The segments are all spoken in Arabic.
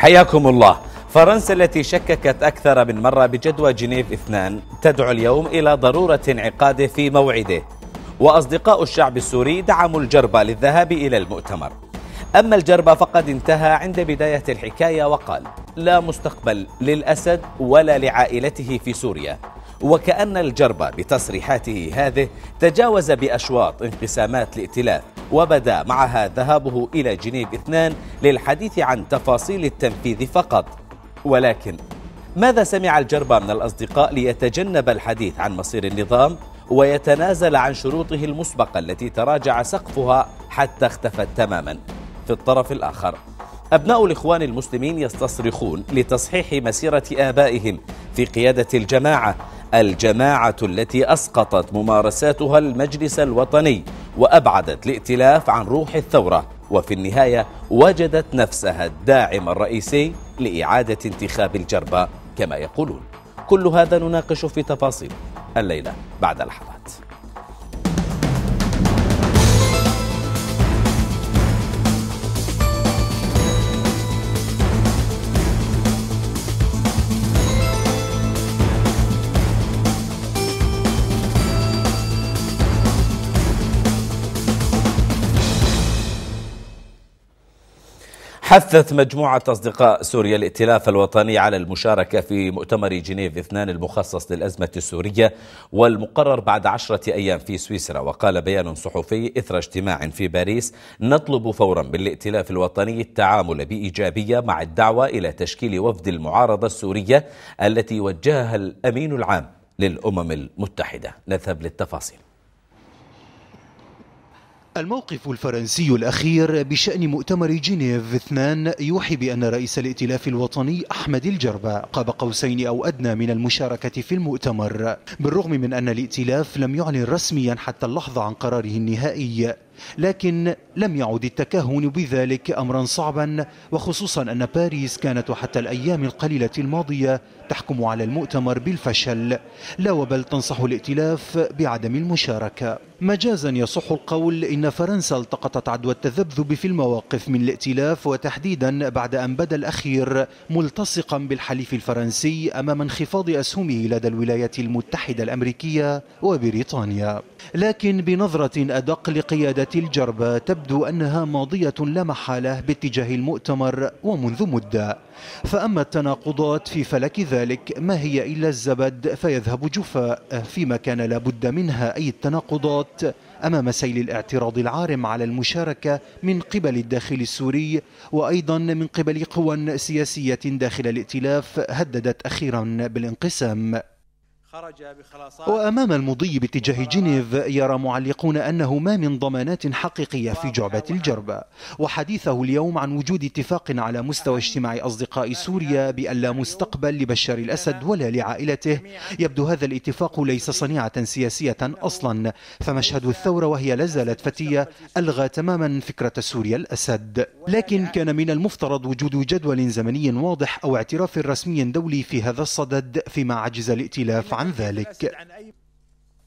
حياكم الله. فرنسا التي شككت أكثر من مرة بجدوى جنيف اثنان تدعو اليوم إلى ضرورة انعقاده في موعده، وأصدقاء الشعب السوري دعموا الجربة للذهاب إلى المؤتمر. أما الجربة فقد انتهى عند بداية الحكاية وقال: لا مستقبل للأسد ولا لعائلته في سوريا. وكأن الجربة بتصريحاته هذه تجاوز بأشواط انقسامات الائتلاف، وبدا معها ذهابه إلى جنيف اثنان للحديث عن تفاصيل التنفيذ فقط. ولكن ماذا سمع الجربة من الأصدقاء ليتجنب الحديث عن مصير النظام ويتنازل عن شروطه المسبقة التي تراجع سقفها حتى اختفت تماما؟ في الطرف الآخر، أبناء الإخوان المسلمين يستصرخون لتصحيح مسيرة آبائهم في قيادة الجماعة، الجماعة التي أسقطت ممارساتها المجلس الوطني وأبعدت الائتلاف عن روح الثورة، وفي النهاية وجدت نفسها الداعم الرئيسي لإعادة انتخاب الجربة كما يقولون. كل هذا نناقش في تفاصيل الليلة بعد لحظات. حثت مجموعة أصدقاء سوريا الائتلاف الوطني على المشاركة في مؤتمر جنيف اثنان المخصص للأزمة السورية والمقرر بعد 10 أيام في سويسرا. وقال بيان صحفي إثر اجتماع في باريس: نطلب فورا من الائتلاف الوطني التعامل بإيجابية مع الدعوة إلى تشكيل وفد المعارضة السورية التي وجهها الأمين العام للأمم المتحدة. نذهب للتفاصيل. الموقف الفرنسي الأخير بشأن مؤتمر جنيف اثنان يوحي بأن رئيس الائتلاف الوطني أحمد الجربة قاب قوسين أو أدنى من المشاركة في المؤتمر، بالرغم من أن الائتلاف لم يعلن رسميا حتى اللحظة عن قراره النهائي، لكن لم يعد التكهن بذلك أمرا صعبا، وخصوصا أن باريس كانت حتى الأيام القليلة الماضية تحكم على المؤتمر بالفشل، لا وبل تنصح الائتلاف بعدم المشاركة. مجازا يصح القول إن فرنسا التقطت عدوى التذبذب في المواقف من الائتلاف، وتحديدا بعد أن بدا الأخير ملتصقا بالحليف الفرنسي أمام انخفاض أسهمه لدى الولايات المتحدة الأمريكية وبريطانيا. لكن بنظرة أدق لقيادة الجربة تبدو أنها ماضية لا محالة باتجاه المؤتمر ومنذ مدة، فأما التناقضات في فلك ذلك ما هي إلا الزبد فيذهب جفاء، فيما كان لابد منها أي التناقضات أمام سيل الاعتراض العارم على المشاركة من قبل الداخل السوري، وأيضا من قبل قوى سياسية داخل الائتلاف هددت أخيرا بالانقسام. وأمام المضي باتجاه جنيف يرى معلقون أنه ما من ضمانات حقيقية في جعبة الجربة، وحديثه اليوم عن وجود اتفاق على مستوى اجتماع أصدقاء سوريا بأن لا مستقبل لبشار الأسد ولا لعائلته، يبدو هذا الاتفاق ليس صنيعة سياسية أصلا، فمشهد الثورة وهي لازالت فتية ألغى تماما فكرة سوريا الأسد. لكن كان من المفترض وجود جدول زمني واضح أو اعتراف رسمي دولي في هذا الصدد، فيما عجز الائتلاف عن ذلك.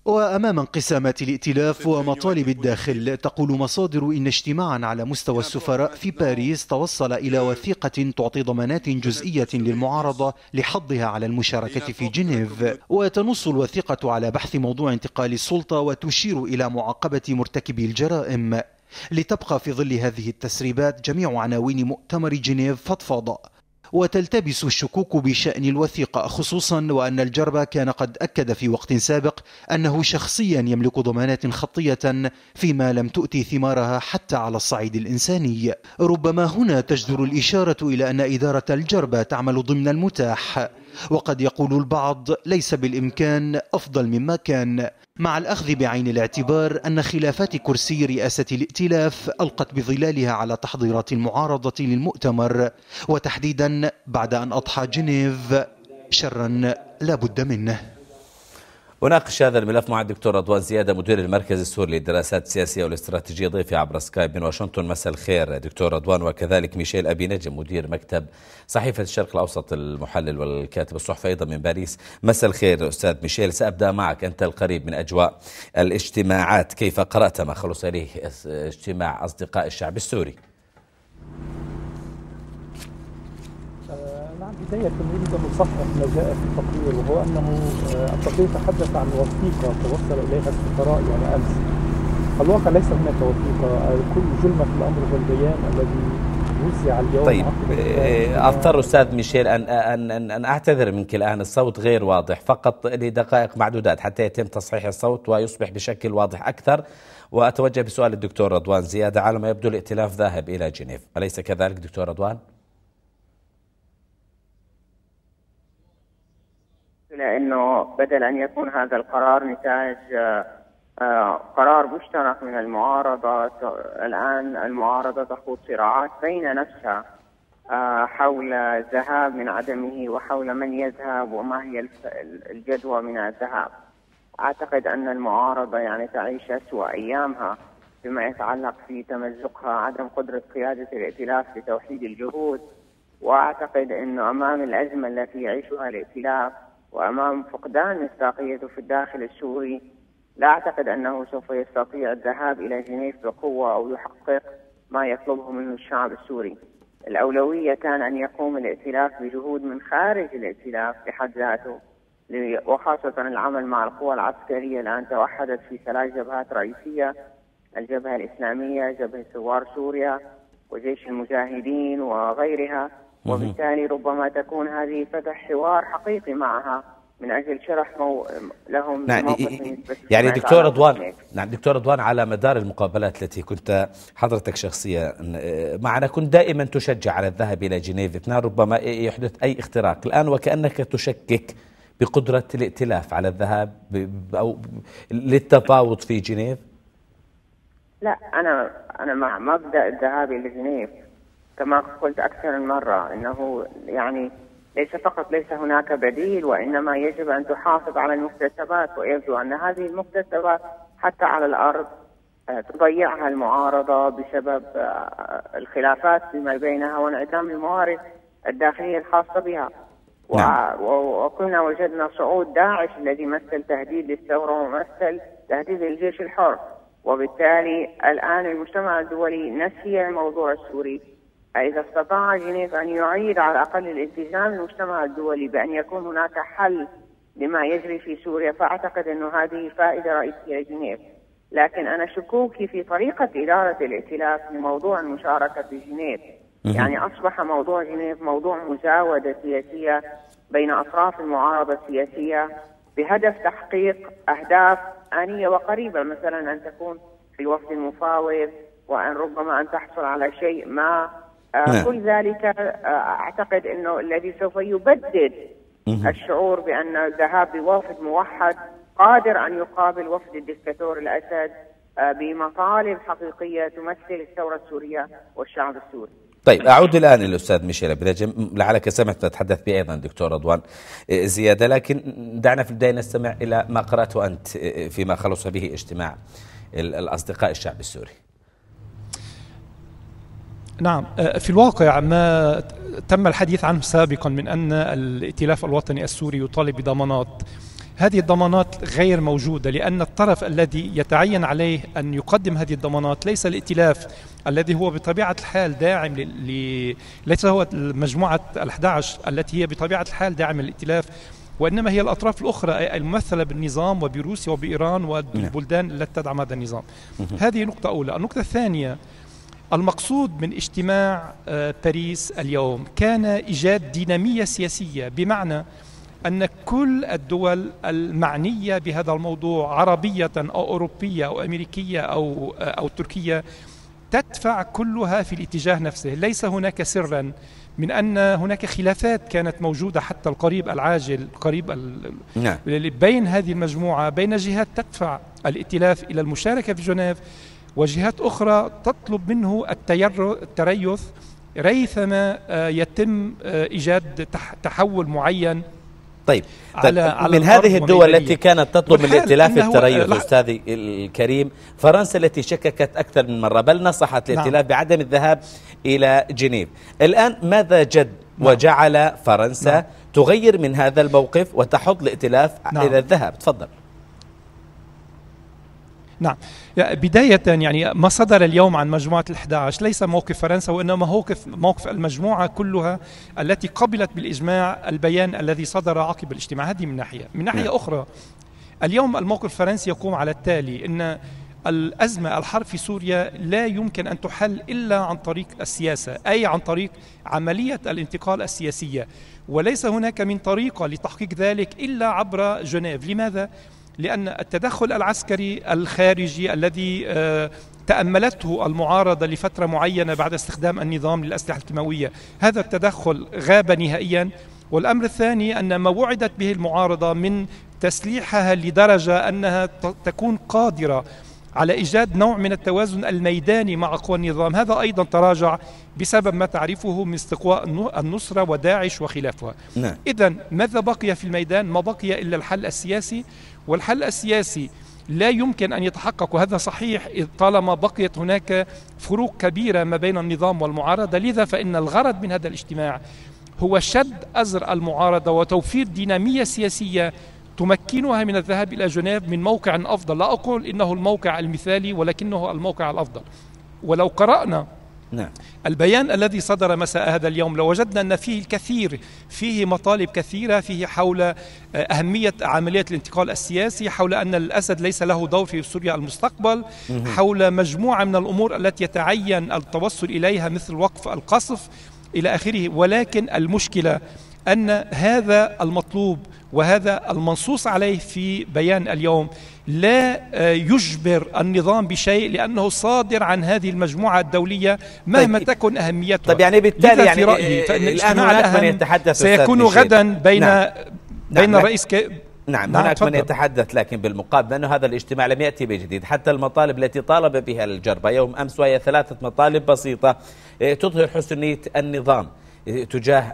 وأمام انقسامات الائتلاف ومطالب الداخل، تقول مصادر إن اجتماعا على مستوى السفراء في باريس توصل إلى وثيقة تعطي ضمانات جزئية للمعارضة لحضها على المشاركة في جنيف، وتنص الوثيقة على بحث موضوع انتقال السلطة وتشير إلى معاقبة مرتكبي الجرائم. لتبقى في ظل هذه التسريبات جميع عناوين مؤتمر جنيف فضفاضة، وتلتبس الشكوك بشأن الوثيقة، خصوصا وأن الجربة كان قد أكد في وقت سابق أنه شخصيا يملك ضمانات خطية فيما لم تؤتي ثمارها حتى على الصعيد الإنساني. ربما هنا تجدر الإشارة إلى أن إدارة الجربة تعمل ضمن المتاح، وقد يقول البعض ليس بالإمكان أفضل مما كان، مع الأخذ بعين الاعتبار أن خلافات كرسي رئاسة الائتلاف ألقت بظلالها على تحضيرات المعارضة للمؤتمر، وتحديدا بعد أن أضحى جنيف شرا لا بد منه. وناقش هذا الملف مع الدكتور رضوان زيادة، مدير المركز السوري للدراسات السياسية والاستراتيجية، ضيفي عبر سكايب من واشنطن. مساء الخير دكتور رضوان. وكذلك ميشيل أبي نجم، مدير مكتب صحيفة الشرق الأوسط، المحلل والكاتب الصحفي أيضا من باريس. مساء الخير أستاذ ميشيل. سأبدأ معك، أنت القريب من أجواء الاجتماعات، كيف قرأت ما خلص إليه اجتماع أصدقاء الشعب السوري؟ البداية كنا نريد أن نصحح ما جاء في التقرير، وهو أنه التقرير تحدث عن وثيقة توصل إليها السفراء يعني أمس. الواقع ليس هناك وثيقة، كل جملة في الأمر والبيان الذي وزع اليوم. طيب أضطر أستاذ ميشيل أن أعتذر منك الآن، الصوت غير واضح، فقط لدقائق معدودات حتى يتم تصحيح الصوت ويصبح بشكل واضح أكثر. وأتوجه بسؤال الدكتور رضوان زيادة، على ما يبدو الائتلاف ذاهب إلى جنيف، أليس كذلك دكتور رضوان؟ لأنه بدل أن يكون هذا القرار نتاج قرار مشترك من المعارضة، الآن المعارضة تخوض صراعات بين نفسها حول الذهاب من عدمه وحول من يذهب وما هي الجدوى من الذهاب. أعتقد أن المعارضة يعني تعيش أسوأ أيامها فيما يتعلق في تمزقها، عدم قدرة قيادة الائتلاف لتوحيد الجهود. وأعتقد أنه أمام الأزمة التي يعيشها الائتلاف وأمام فقدان مصداقيته في الداخل السوري، لا أعتقد أنه سوف يستطيع الذهاب إلى جنيف بقوة أو يحقق ما يطلبه منه الشعب السوري. الأولوية كان أن يقوم الائتلاف بجهود من خارج الائتلاف بحد ذاته، وخاصة العمل مع القوى العسكرية. الآن توحدت في 3 جبهات رئيسية: الجبهة الإسلامية، جبهة ثوار سوريا، وجيش المجاهدين وغيرها. وبالتالي ربما تكون هذه فتح حوار حقيقي معها من أجل شرح لهم يعني دكتور رضوان، على مدار المقابلات التي كنت حضرتك شخصيا معنا كنت دائما تشجع على الذهاب إلى جنيف اثنان ربما يحدث أي اختراق، الآن وكأنك تشكك بقدرة الائتلاف على الذهاب أو للتفاوض في جنيف. لا، أنا مع مبدأ الذهاب إلى جنيف كما قلت أكثر من مرة، أنه يعني ليس هناك بديل، وإنما يجب أن تحافظ على المكتسبات. ويبدو أن هذه المكتسبات حتى على الأرض تضيعها المعارضة بسبب الخلافات فيما بينها وانعدام الموارد الداخلية الخاصة بها. نعم. وكنا وجدنا صعود داعش الذي مثل تهديد للثورة ومثل تهديد للجيش الحر، وبالتالي الآن المجتمع الدولي نسي الموضوع السوري. إذا استطاع جنيف أن يعيد على الأقل الالتزام المجتمع الدولي بأن يكون هناك حل لما يجري في سوريا، فأعتقد أن هذه فائدة رئيسية لجنيف. لكن أنا شكوكي في طريقة إدارة الائتلاف لموضوع المشاركة في جنيف. يعني أصبح موضوع جنيف موضوع مزاودة سياسية بين أطراف المعارضة السياسية بهدف تحقيق أهداف آنية وقريبة، مثلا أن تكون في وفد المفاوض وأن ربما أن تحصل على شيء ما. كل ذلك أعتقد أنه الذي سوف يبدد الشعور بأن الذهاب بوفد موحد قادر أن يقابل وفد الدكتاتور الأسد بمطالب حقيقية تمثل الثورة السورية والشعب السوري. طيب أعود الآن للأستاذ ميشيل أبي نجم، لعلك سمعت تتحدث به أيضا دكتور رضوان زيادة، لكن دعنا في البداية نستمع إلى ما قرأته أنت فيما خلص به اجتماع الأصدقاء الشعب السوري. نعم، في الواقع ما تم الحديث عنه سابقا من أن الائتلاف الوطني السوري يطالب بضمانات، هذه الضمانات غير موجودة، لأن الطرف الذي يتعين عليه أن يقدم هذه الضمانات ليس الائتلاف الذي هو بطبيعة الحال داعم ليس هو مجموعة ال11 التي هي بطبيعة الحال داعم للائتلاف، وإنما هي الأطراف الأخرى الممثلة بالنظام وبروسيا وبإيران والبلدان التي تدعم هذا النظام. هذه نقطة أولى. النقطة الثانية، المقصود من اجتماع باريس اليوم كان إيجاد دينامية سياسية، بمعنى أن كل الدول المعنية بهذا الموضوع عربية أو أوروبية أو أمريكية أو تركية تدفع كلها في الاتجاه نفسه. ليس هناك سرا من أن هناك خلافات كانت موجودة حتى القريب العاجل بين هذه المجموعة، بين جهات تدفع الائتلاف إلى المشاركة في جنيف وجهات أخرى تطلب منه التريث ريثما يتم إيجاد تحول معين. طيب على من هذه الدول التي كانت تطلب من الائتلاف التريث أستاذي الكريم، فرنسا التي شككت أكثر من مرة بل نصحت الائتلاف بعدم الذهاب إلى جنيف، الآن ماذا جد وجعل فرنسا تغير من هذا الموقف وتحض الائتلاف إلى الذهاب؟ تفضل. نعم، بداية يعني ما صدر اليوم عن مجموعة ال11 ليس موقف فرنسا وإنما موقف المجموعة كلها التي قبلت بالإجماع البيان الذي صدر عقب الاجتماع. هذه من ناحية. من ناحية أخرى اليوم الموقف الفرنسي يقوم على التالي: إن الأزمة الحرب في سوريا لا يمكن أن تحل إلا عن طريق السياسة، أي عن طريق عملية الانتقال السياسية، وليس هناك من طريقة لتحقيق ذلك إلا عبر جنيف. لماذا؟ لأن التدخل العسكري الخارجي الذي تأملته المعارضة لفترة معينة بعد استخدام النظام للأسلحة الكيماوية، هذا التدخل غاب نهائيا. والأمر الثاني أن ما وعدت به المعارضة من تسليحها لدرجة أنها تكون قادرة على إيجاد نوع من التوازن الميداني مع قوى النظام، هذا أيضا تراجع بسبب ما تعرفه من استقواء النصرة وداعش وخلافها. إذن ماذا بقي في الميدان؟ ما بقي إلا الحل السياسي، والحل السياسي لا يمكن أن يتحقق، وهذا صحيح، طالما بقيت هناك فروق كبيرة ما بين النظام والمعارضة. لذا فإن الغرض من هذا الاجتماع هو شد أزر المعارضة وتوفير دينامية سياسية تمكنها من الذهاب إلى جنيف من موقع أفضل. لا أقول إنه الموقع المثالي ولكنه الموقع الأفضل. ولو قرأنا البيان الذي صدر مساء هذا اليوم لوجدنا أن فيه الكثير، فيه مطالب كثيرة، فيه حول أهمية عملية الانتقال السياسي، حول أن الأسد ليس له دور في سوريا المستقبل، حول مجموعة من الأمور التي يتعين التوصل إليها مثل وقف القصف إلى آخره. ولكن المشكلة أن هذا المطلوب وهذا المنصوص عليه في بيان اليوم لا يجبر النظام بشيء، لأنه صادر عن هذه المجموعة الدولية مهما تكن أهميتها. طيب يعني بالتالي يعني رأيي فإن الآن من يتحدث سيكون غدا بين الرئيس هناك من يتحدث، لكن بالمقابل لأنه هذا الاجتماع لم يأتي بجديد. حتى المطالب التي طالب بها الجربة يوم أمس وهي 3 مطالب بسيطة تظهر حسن نية النظام تجاه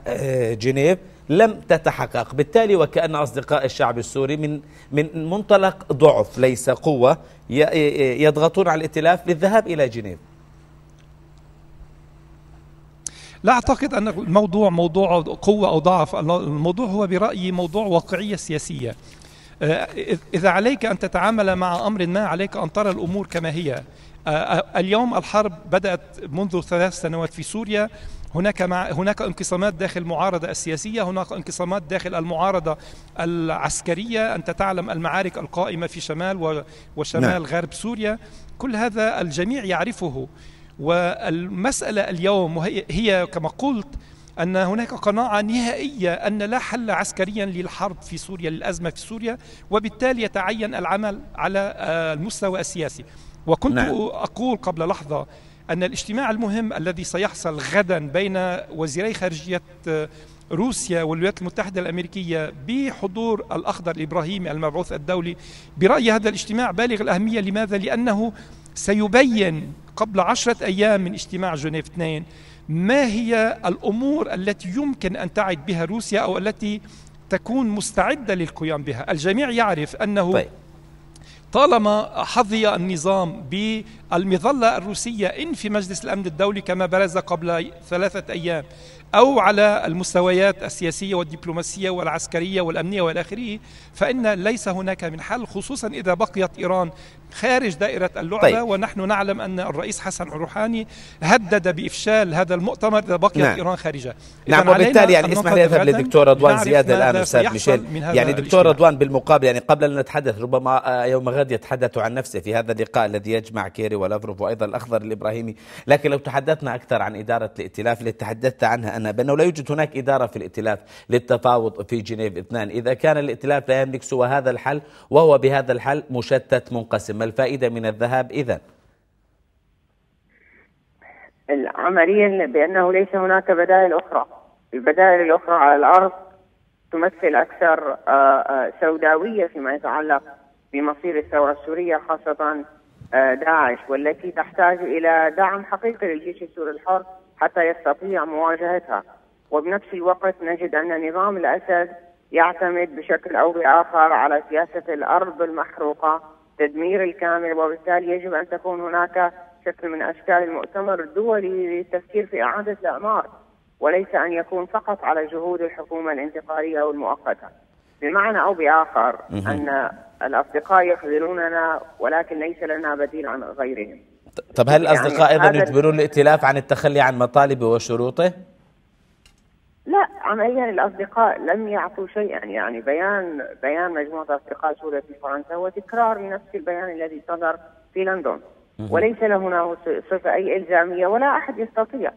جنيف لم تتحقق، بالتالي وكأن أصدقاء الشعب السوري من منطلق ضعف ليس قوة يضغطون على الائتلاف للذهاب إلى جنيف. لا أعتقد أن الموضوع موضوع قوة أو ضعف، الموضوع هو برأيي موضوع واقعية سياسية. إذا عليك أن تتعامل مع أمر ما عليك أن ترى الأمور كما هي. اليوم الحرب بدأت منذ 3 سنوات في سوريا، هناك انقسامات داخل المعارضة السياسية، هناك انقسامات داخل المعارضة العسكرية، أنت تعلم المعارك القائمة في شمال وشمال غرب سوريا، كل هذا الجميع يعرفه. والمسألة اليوم هي كما قلت أن هناك قناعة نهائية أن لا حل عسكريا للحرب في سوريا، للأزمة في سوريا، وبالتالي يتعين العمل على المستوى السياسي. وكنت أقول قبل لحظة أن الاجتماع المهم الذي سيحصل غدا بين وزيري خارجية روسيا والولايات المتحدة الأمريكية بحضور الأخضر الإبراهيمي المبعوث الدولي، برأيي هذا الاجتماع بالغ الأهمية. لماذا؟ لأنه سيبين قبل 10 أيام من اجتماع جنيف 2 ما هي الأمور التي يمكن أن تعد بها روسيا أو التي تكون مستعدة للقيام بها. الجميع يعرف أنه طالما حظي النظام بالمظلة الروسية إن في مجلس الأمن الدولي كما برز قبل 3 أيام أو على المستويات السياسية والدبلوماسية والعسكرية والأمنية والآخرية، فإن ليس هناك من حل، خصوصا إذا بقيت إيران خارج دائرة اللعبة. ونحن نعلم أن الرئيس حسن روحاني هدد بإفشال هذا المؤتمر إذا بقيت إيران خارجة. وبالتالي يعني اسمح لي أذهب للدكتور رضوان زيادة الآن أستاذ ميشيل. يعني دكتور رضوان بالمقابل يعني قبل أن نتحدث، ربما يوم غد يتحدث عن نفسه في هذا اللقاء الذي يجمع كيري ولافروف وأيضا الأخضر الإبراهيمي، لكن لو تحدثنا أكثر عن إدارة الائتلاف اللي تحدثت عنها أنا بأنه لا يوجد هناك إدارة في الائتلاف للتفاوض في جنيف 2. إذا كان الائتلاف لا يملك سوى هذا الحل وهو بهذا الحل مشتت منقسم، ما الفائدة من الذهاب إذن؟ عمليا بأنه ليس هناك بدائل أخرى. البدائل الأخرى على الأرض تمثل أكثر سوداوية فيما يتعلق بمصير الثورة السورية، خاصة داعش، والتي تحتاج إلى دعم حقيقي للجيش السوري الحر حتى يستطيع مواجهتها. وبنفس الوقت نجد أن نظام الأسد يعتمد بشكل أو بآخر على سياسة الأرض المحروقة، التدمير الكامل، وبالتالي يجب أن تكون هناك شكل من أشكال المؤتمر الدولي للتفكير في إعادة الأعمار، وليس أن يكون فقط على جهود الحكومة الانتقالية والمؤقتة. بمعنى أو بآخر أن الأصدقاء يخذلوننا ولكن ليس لنا بديل عن غيرهم. طب هل الأصدقاء يعني أيضا يجبرون الائتلاف عن التخلي عن مطالبه وشروطه؟ لا، عمليا الأصدقاء لم يعطوا شيئا، يعني بيان مجموعة أصدقاء سوريا في فرنسا هو تكرار لنفس البيان الذي صدر في لندن، وليس له هنا صفة أي إلزامية ولا أحد يستطيع،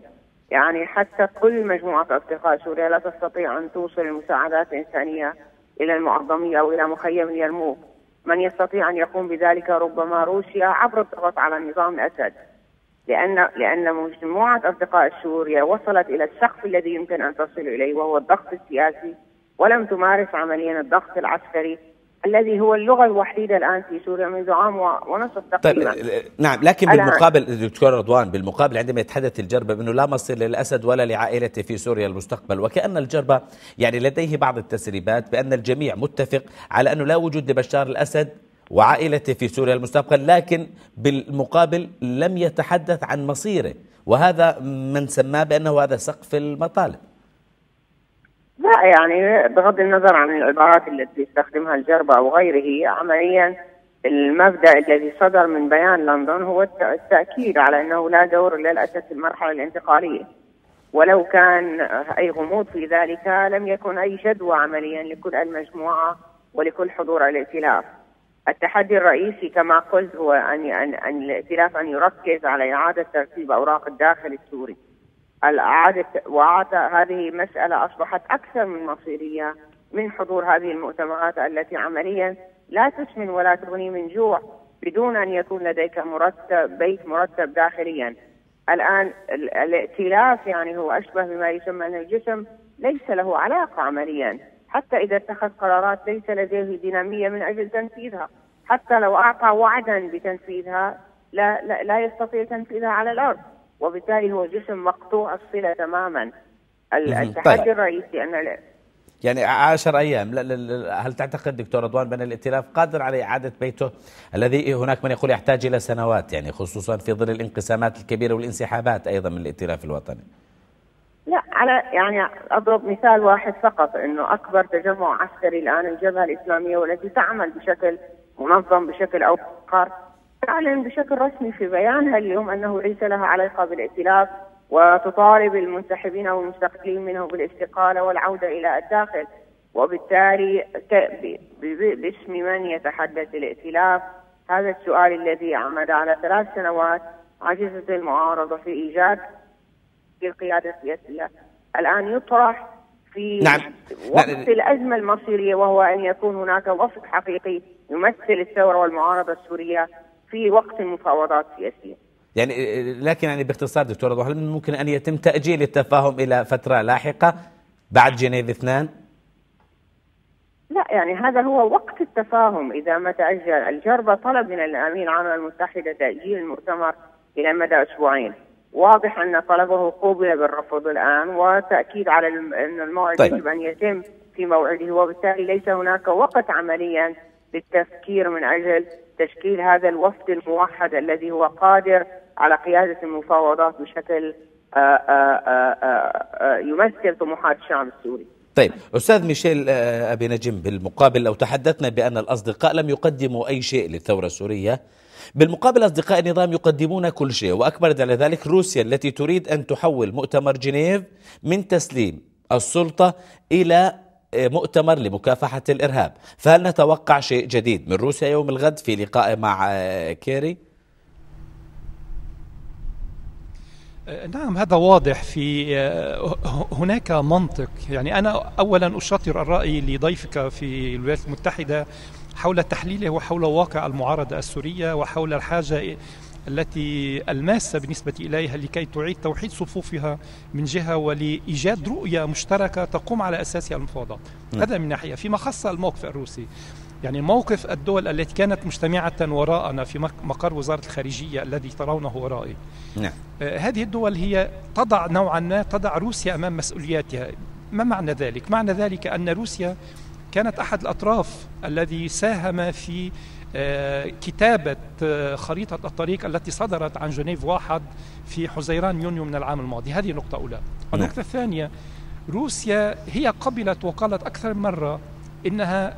يعني حتى كل مجموعة أصدقاء سوريا لا تستطيع أن توصل المساعدات الإنسانية إلى المعظمية أو إلى مخيم اليرموك. من يستطيع أن يقوم بذلك ربما روسيا عبر الضغط على نظام الأسد، لأن مجموعة أصدقاء سوريا وصلت إلى السقف الذي يمكن أن تصل إليه وهو الضغط السياسي، ولم تمارس عمليا الضغط العسكري الذي هو اللغة الوحيدة الآن في سوريا منذ عام ونصف تقريبا. طيب نعم، لكن بالمقابل دكتور رضوان، بالمقابل عندما يتحدث الجربة بأنه لا مصير للأسد ولا لعائلته في سوريا المستقبل، وكأن الجربة يعني لديه بعض التسريبات بأن الجميع متفق على أنه لا وجود لبشار الأسد وعائلته في سوريا المستقبل، لكن بالمقابل لم يتحدث عن مصيره، وهذا من سماه بأنه هذا سقف المطالب. لا، يعني بغض النظر عن العبارات التي يستخدمها الجربة أو غيره، عمليا المبدأ الذي صدر من بيان لندن هو التأكيد على أنه لا دور للأسد في المرحلة الانتقالية، ولو كان أي غموض في ذلك لم يكن أي جدوى عمليا لكل المجموعة ولكل حضور الائتلاف. التحدي الرئيسي كما قلت هو أن الائتلاف أن يركز على إعادة ترتيب أوراق الداخل السوري. هذه مسألة أصبحت أكثر من مصيرية من حضور هذه المؤتمرات التي عمليا لا تسمن ولا تغني من جوع بدون أن يكون لديك بيت مرتب داخليا. الآن الائتلاف يعني هو أشبه بما يسمى أن الجسم ليس له علاقة عمليا، حتى إذا اتخذ قرارات ليس لديه دينامية من أجل تنفيذها، حتى لو أعطى وعدا بتنفيذها لا يستطيع تنفيذها على الأرض، وبالتالي هو جسم مقطوع الصلة تماما. التحدي الرئيسي أن يعني 10 أيام. هل تعتقد دكتور رضوان بأن الائتلاف قادر على إعادة بيته الذي هناك من يقول يحتاج إلى سنوات، يعني خصوصا في ظل الانقسامات الكبيرة والانسحابات أيضا من الائتلاف الوطني؟ لا، على يعني أضرب مثال واحد فقط، أنه أكبر تجمع عسكري الآن الجبهة الإسلامية والتي تعمل بشكل منظم بشكل أو آخر تعلن بشكل رسمي في بيانها اليوم أنه ليس لها علاقة بالائتلاف، وتطالب المنسحبين والمستقلين منه بالاستقالة والعودة إلى الداخل، وبالتالي باسم من يتحدث الائتلاف؟ هذا السؤال الذي عمد على 3 سنوات عجزت المعارضة في إيجاد القيادة السياسية، الآن يطرح في وقت الأزمة المصيرية، وهو أن يكون هناك وفد حقيقي يمثل الثورة والمعارضة السورية في وقت المفاوضات السياسية. يعني لكن يعني باختصار دكتور رضوان، هل ممكن أن يتم تأجيل التفاهم إلى فترة لاحقة بعد جنيف اثنان؟ لا، يعني هذا هو وقت التفاهم إذا ما تأجل. الجربة طلب من الأمين العام المتحدة تأجيل المؤتمر إلى مدى أسبوعين، واضح أن طلبه قوبل بالرفض الآن، وتأكيد على أن الموعد يجب أن يتم في موعده، وبالتالي ليس هناك وقت عمليا للتفكير من أجل تشكيل هذا الوفد الموحد الذي هو قادر على قيادة المفاوضات بشكل يمثل طموحات الشعب السوري. طيب أستاذ ميشيل أبي نجم، بالمقابل لو تحدثنا بأن الأصدقاء لم يقدموا أي شيء للثورة السورية، بالمقابل أصدقاء النظام يقدمون كل شيء، وأكبر على ذلك روسيا التي تريد أن تحول مؤتمر جنيف من تسليم السلطة إلى مؤتمر لمكافحة الإرهاب، فهل نتوقع شيء جديد من روسيا يوم الغد في لقائه مع كيري؟ نعم، هذا واضح. في هناك منطق، يعني أنا أولا أشاطر الرأي لضيفك في الولايات المتحدة حول تحليله وحول واقع المعارضة السورية وحول الحاجة التي الماسة بالنسبة إليها لكي تعيد توحيد صفوفها من جهة ولإيجاد رؤية مشتركة تقوم على أساسها المفاوضات. هذا من ناحية. فيما خص الموقف الروسي، يعني موقف الدول التي كانت مجتمعة وراءنا في مقر وزارة الخارجية الذي ترونه ورائي، هذه الدول هي تضع نوعا ما روسيا أمام مسؤولياتها. ما معنى ذلك؟ معنى ذلك أن روسيا كانت أحد الأطراف الذي ساهم في كتابة خريطة الطريق التي صدرت عن جنيف 1 في حزيران يونيو من العام الماضي. هذه نقطة أولى. النقطة الثانية، روسيا هي قبلت وقالت أكثر مرة إنها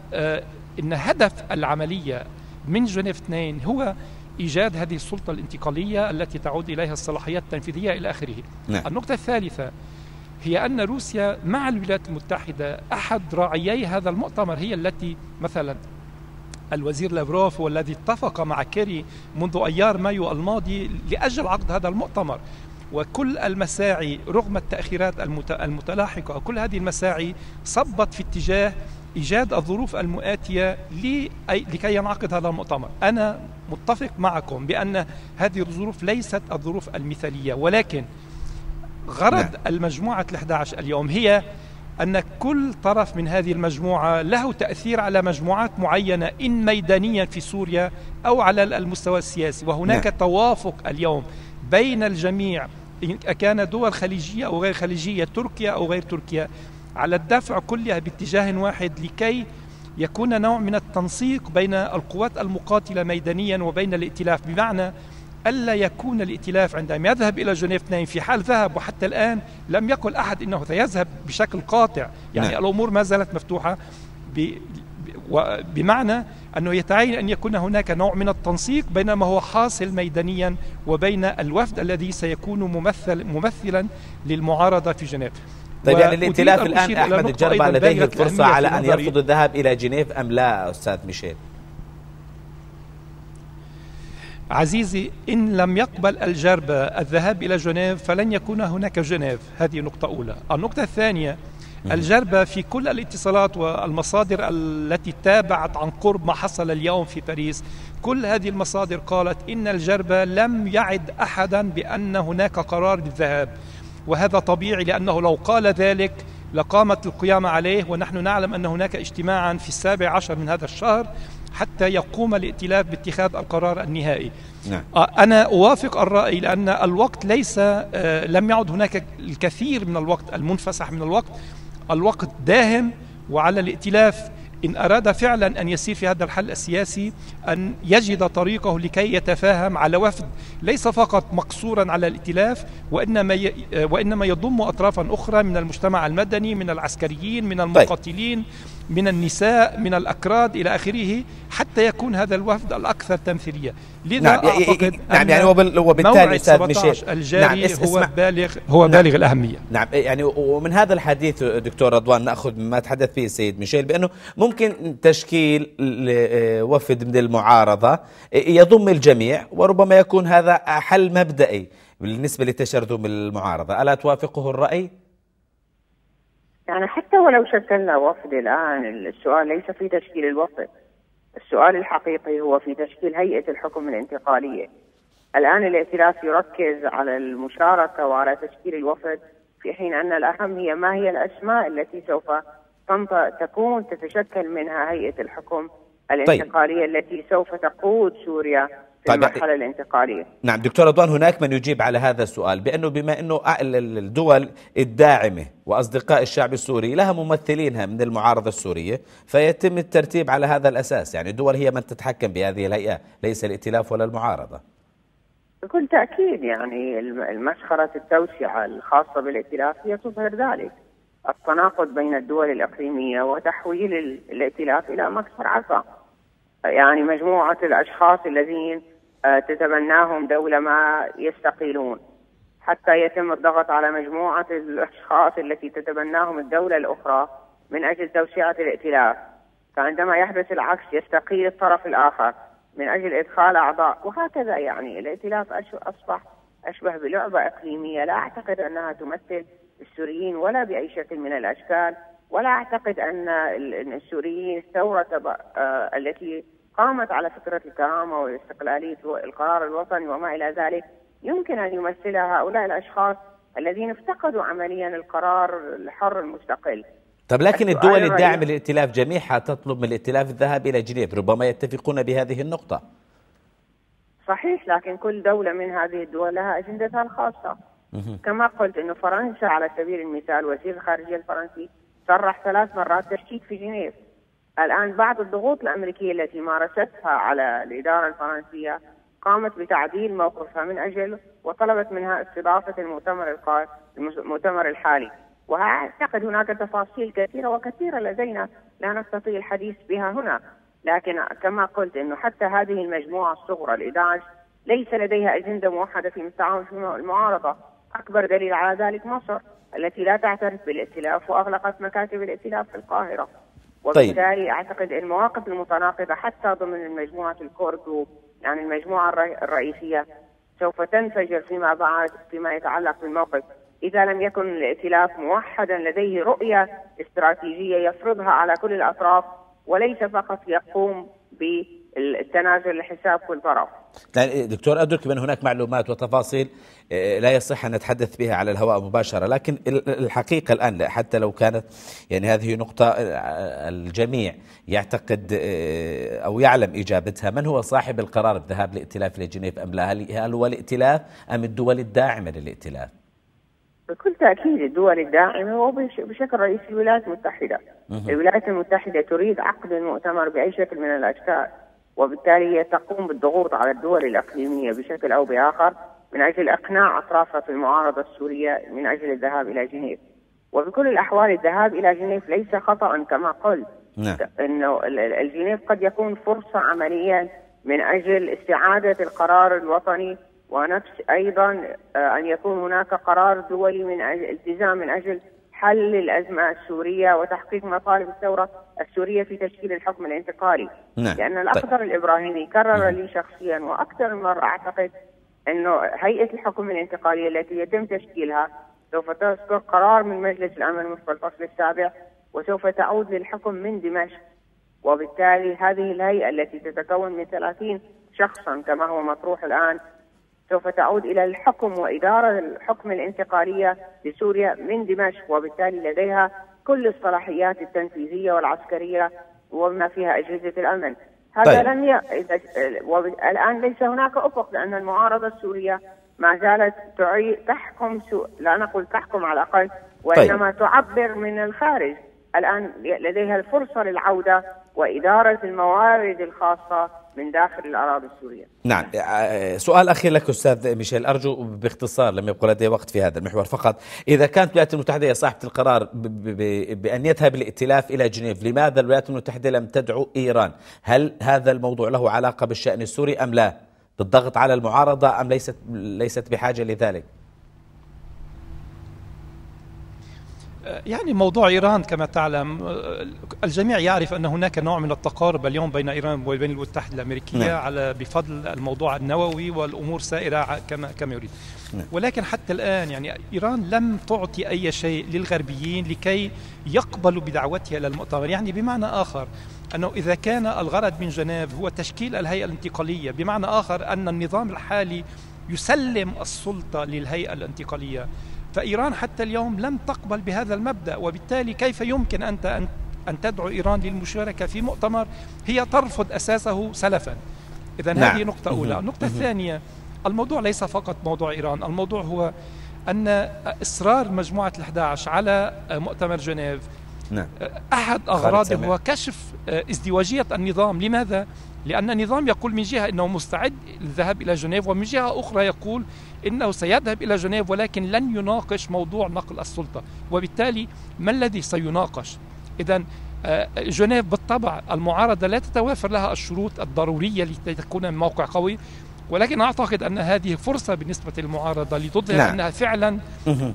إن هدف العملية من جنيف اثنان هو إيجاد هذه السلطة الانتقالية التي تعود إليها الصلاحيات التنفيذية إلى آخره. النقطة الثالثة هي أن روسيا مع الولايات المتحدة أحد راعيي هذا المؤتمر، هي التي مثلا الوزير لافروف والذي اتفق مع كيري منذ أيار مايو الماضي لأجل عقد هذا المؤتمر، وكل المساعي رغم التأخيرات المتلاحقة كل هذه المساعي صبت في اتجاه إيجاد الظروف المؤاتية لكي ينعقد هذا المؤتمر. أنا متفق معكم بأن هذه الظروف ليست الظروف المثالية، ولكن غرض المجموعة ال11 اليوم هي أن كل طرف من هذه المجموعة له تأثير على مجموعات معينة، إن ميدانيا في سوريا أو على المستوى السياسي، وهناك توافق اليوم بين الجميع إن كان دول خليجية أو غير خليجية، تركيا أو غير تركيا، على الدفع كلها باتجاه واحد لكي يكون نوع من التنسيق بين القوات المقاتلة ميدانيا وبين الائتلاف، بمعنى ألا يكون الائتلاف عندما يذهب إلى جنيف اثنين، في حال ذهب وحتى الآن لم يقل أحد إنه سيذهب بشكل قاطع، يعني الأمور ما زالت مفتوحة، بمعنى أنه يتعين أن يكون هناك نوع من التنسيق بين ما هو حاصل ميدانيا وبين الوفد الذي سيكون ممثلا للمعارضة في جنيف. طيب يعني الائتلاف الآن أحمد الجربة لديه الفرصة على أن يرفض الذهاب إلى جنيف أم لا أستاذ ميشيل؟ عزيزي، إن لم يقبل الجربة الذهاب إلى جنيف فلن يكون هناك جنيف، هذه نقطة أولى. النقطة الثانية، الجربة في كل الاتصالات والمصادر التي تابعت عن قرب ما حصل اليوم في باريس، كل هذه المصادر قالت إن الجربة لم يعد أحدا بأن هناك قرار بالذهاب، وهذا طبيعي لأنه لو قال ذلك لقامت القيامة عليه، ونحن نعلم أن هناك اجتماعا في 17 من هذا الشهر حتى يقوم الائتلاف باتخاذ القرار النهائي. أنا أوافق الرأي لأن الوقت ليس، لم يعد هناك الكثير من الوقت، المنفسح من الوقت، الوقت داهم، وعلى الائتلاف إن أراد فعلا أن يسير في هذا الحل السياسي أن يجد طريقه لكي يتفاهم على وفد ليس فقط مقصورا على الائتلاف، وإنما يضم أطرافا أخرى من المجتمع المدني، من العسكريين، من المقاتلين، من النساء، من الأكراد إلى آخره، حتى يكون هذا الوفد الأكثر تمثيلية. لذا أعتقد أن يعني وبالتالي أستاذ ميشيل الجاري هو بالغ الأهمية. يعني ومن هذا الحديث دكتور رضوان نأخذ مما تحدث فيه السيد ميشيل بأنه ممكن تشكيل وفد من المعارضة يضم الجميع، وربما يكون هذا حل مبدئي بالنسبة لتشرذم المعارضة، ألا توافقه الرأي؟ يعني حتى ولو شكلنا وفد الآن، السؤال ليس في تشكيل الوفد، السؤال الحقيقي هو في تشكيل هيئة الحكم الانتقالية. الآن الائتلاف يركز على المشاركة وعلى تشكيل الوفد، في حين أن الأهم هي ما هي الأسماء التي سوف تكون تتشكل منها هيئة الحكم الانتقالية التي سوف تقود سوريا في المرحلة الانتقالية. نعم دكتور رضوان، هناك من يجيب على هذا السؤال بأنه بما أنه الدول الداعمة وأصدقاء الشعب السوري لها ممثلينها من المعارضة السورية، فيتم الترتيب على هذا الأساس، يعني الدول هي من تتحكم بهذه الهيئة ليس الائتلاف ولا المعارضة. بكل تأكيد، يعني المسخرة التوسعة الخاصة بالائتلاف هي تظهر ذلك، التناقض بين الدول الإقليمية وتحويل الائتلاف إلى مكسر عصا، يعني مجموعة الأشخاص الذين تتبناهم دولة ما يستقيلون، حتى يتم الضغط على مجموعة الأشخاص التي تتبناهم الدولة الأخرى من أجل توسعة الائتلاف، فعندما يحدث العكس يستقيل الطرف الآخر من أجل إدخال أعضاء، وهكذا. يعني الائتلاف أصبح أشبه بلعبة إقليمية، لا أعتقد أنها تمثل السوريين ولا بأي شكل من الأشكال، ولا أعتقد أن السوريين الثورة التي قامت على فكرة الكرامة والاستقلالية والقرار الوطني وما إلى ذلك يمكن أن يمثلها هؤلاء الأشخاص الذين افتقدوا عمليا القرار الحر المستقل. طب لكن الدول الداعمة للائتلاف جميعها تطلب من الائتلاف الذهاب إلى جنيف، ربما يتفقون بهذه النقطة. صحيح، لكن كل دولة من هذه الدول لها أجندتها الخاصة. كما قلت أنه فرنسا على سبيل المثال، وزير الخارجية الفرنسي صرح 3 مرات تشكيك في جنيف. الآن بعد الضغوط الأمريكية التي مارستها على الإدارة الفرنسية قامت بتعديل موقفها من أجل وطلبت منها استضافة المؤتمر الحالي، وأعتقد هناك تفاصيل كثيرة وكثيرة لدينا لا نستطيع الحديث بها هنا، لكن كما قلت أنه حتى هذه المجموعة الصغرى ال11 ليس لديها أجندة موحدة في التعاون مع المعارضة. أكبر دليل على ذلك مصر التي لا تعترف بالائتلاف وأغلقت مكاتب الائتلاف في القاهرة. وبالتالي طيب. أعتقد المواقف المتناقضة حتى ضمن المجموعة الكور جروب، يعني المجموعة الرئيسية، سوف تنفجر فيما بعد فيما يتعلق بالموقف إذا لم يكن الائتلاف موحدا لديه رؤية استراتيجية يفرضها على كل الأطراف وليس فقط يقوم بالتنازل لحساب كل طرف. دكتور أدرك من هناك معلومات وتفاصيل لا يصح أن نتحدث بها على الهواء مباشرة، لكن الحقيقة الآن لا، حتى لو كانت يعني هذه نقطة الجميع يعتقد أو يعلم إجابتها، من هو صاحب القرار بذهاب الائتلاف لجنيف أم لا؟ هل هو الائتلاف أم الدول الداعمة للائتلاف؟ بكل تأكيد الدول الداعمة وبشكل رئيسي الولايات المتحدة. الولايات المتحدة تريد عقد المؤتمر بأي شكل من الأشكال، وبالتالي هي تقوم بالضغوط على الدول الإقليمية بشكل أو بآخر من أجل إقناع أطرافها في المعارضة السورية من أجل الذهاب إلى جنيف. وبكل الأحوال الذهاب إلى جنيف ليس خطأ كما قلت، أنه الجنيف قد يكون فرصة عملية من أجل استعادة القرار الوطني، ونفس أيضا أن يكون هناك قرار دولي من أجل التزام من أجل حل الأزمة السورية وتحقيق مطالب الثورة السورية في تشكيل الحكم الانتقالي. لأن الأخضر الإبراهيمي كرر لي شخصيا وأكثر من مرة أعتقد أنه هيئة الحكم الانتقالية التي يتم تشكيلها سوف تصدر قرار من مجلس الأمن وفق الفصل السابع، وسوف تعود للحكم من دمشق. وبالتالي هذه الهيئة التي تتكون من 30 شخصا كما هو مطروح الآن سوف تعود إلى الحكم وإدارة الحكم الانتقالية لسوريا من دمشق، وبالتالي لديها كل الصلاحيات التنفيذية والعسكرية وما فيها أجهزة الأمن. هذا طيب. الآن ليس هناك أفق، لأن المعارضة السورية ما زالت تحكم، لا نقول تحكم على الأقل، وإنما طيب. تعبر من الخارج. الآن لديها الفرصة للعودة وإدارة الموارد الخاصة من داخل الأراضي السورية. نعم، سؤال أخير لك أستاذ ميشيل، أرجو باختصار لم يبقى لدي وقت في هذا المحور. فقط إذا كانت الولايات المتحدة هي صاحبة القرار بأن يذهب الائتلاف إلى جنيف، لماذا الولايات المتحدة لم تدعو إيران؟ هل هذا الموضوع له علاقة بالشأن السوري أم لا؟ بالضغط على المعارضة أم ليست بحاجة لذلك؟ يعني موضوع إيران كما تعلم الجميع يعرف أن هناك نوع من التقارب اليوم بين إيران وبين الولايات المتحدة الأمريكية على بفضل الموضوع النووي والأمور سائرة كما يريد. ولكن حتى الآن يعني إيران لم تعطي أي شيء للغربيين لكي يقبلوا بدعوتها إلى المؤتمر. يعني بمعنى آخر أنه إذا كان الغرض من جنيف هو تشكيل الهيئة الانتقالية، بمعنى آخر أن النظام الحالي يسلم السلطة للهيئة الانتقالية، فإيران حتى اليوم لم تقبل بهذا المبدأ. وبالتالي كيف يمكن أنت أن تدعو إيران للمشاركة في مؤتمر هي ترفض أساسه سلفا؟ إذن نعم. هذه نقطة أولى. النقطة الثانية، الموضوع ليس فقط موضوع إيران، الموضوع هو أن إصرار مجموعة ال11 على مؤتمر جنيف نعم. أحد أغراضه هو كشف ازدواجية النظام. لماذا؟ لأن النظام يقول من جهة أنه مستعد للذهاب إلى جنيف، ومن جهة أخرى يقول إنه سيذهب إلى جنيف ولكن لن يناقش موضوع نقل السلطة. وبالتالي ما الذي سيناقش؟ إذن جنيف بالطبع المعارضة لا تتوافر لها الشروط الضرورية لكي تكون موقع قوي، ولكن أعتقد أن هذه فرصة بالنسبة للمعارضة لتظهر نعم. أنها فعلا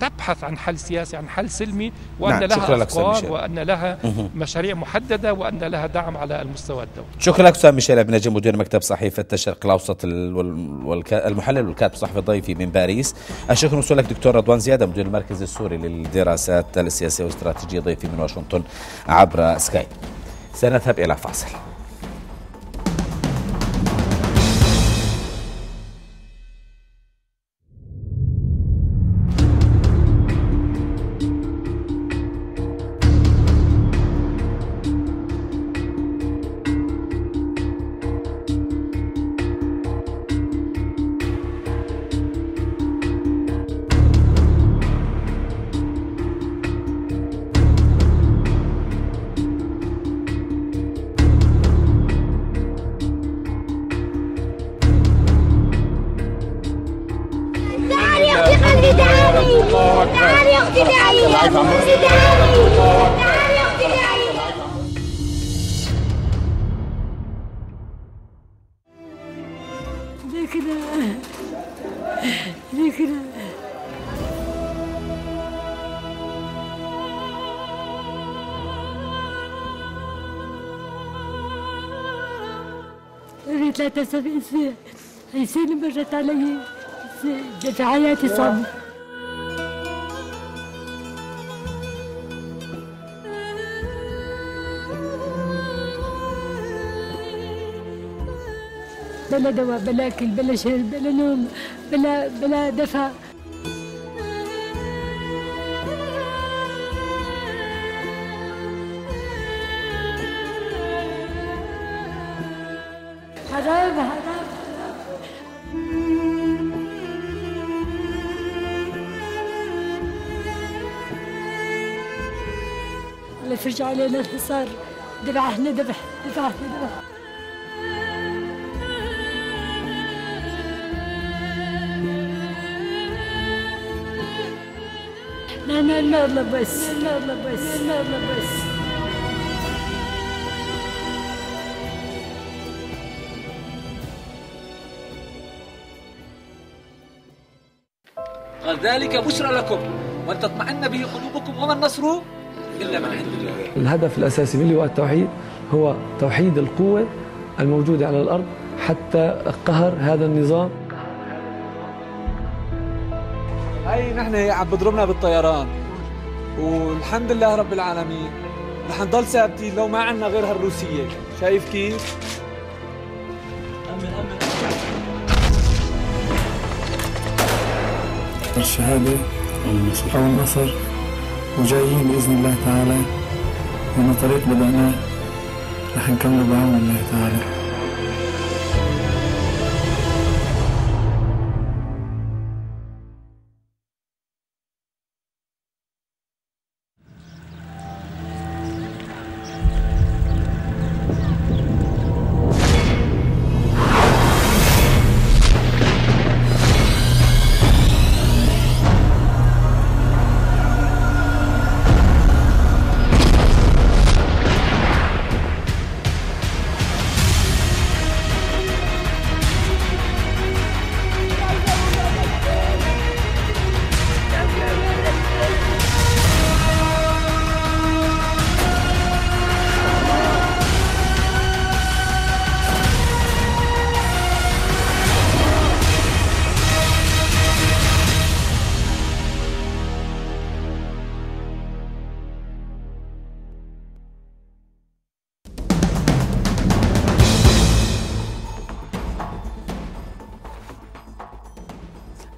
تبحث عن حل سياسي، عن حل سلمي، وأن نعم. لها أفكار، وأن لها مشاريع محددة، وأن لها دعم على المستوى الدولي. شكرا لك أستاذ ميشيل أبي نجم، مدير مكتب صحيفة الشرق الأوسط المحلل والكاتب الصحفي الضيفي من باريس. الشكر موصول لك دكتور رضوان زيادة، مدير المركز السوري للدراسات السياسية والاستراتيجية، ضيفي من واشنطن عبر سكايب. سنذهب إلى فاصل. الله اكبر. تعالي يا اختي تعالي، تعالي يا اختي تعالي. ليه كده؟ ليه كده؟ أنا 3 أسابيع هيسيني مرت عليا في حياتي صعبة. بلا دواء بلا أكل بلا شرب بلا نوم بلا دفع. الله يفرج علينا الحصار، ذبحنا ذبح ذبحنا ذبح. لا لا لا بس لا لا بس لا لا بس. قال ذلك بشرى لكم وان تطمئن به قلوبكم وما النصر إلا من عند الله. الهدف الأساسي من لواء التوحيد هو توحيد القوة الموجودة على الأرض حتى قهر هذا النظام. هاي نحن عم بضربنا بالطيران والحمد لله رب العالمين. رح نضل ثابتين لو ما عندنا غير هالروسية. شايف كيف؟ الشهادة أو النصر وجايين بإذن الله تعالى من طريق بدأناه رح نكمل بعون الله تعالى.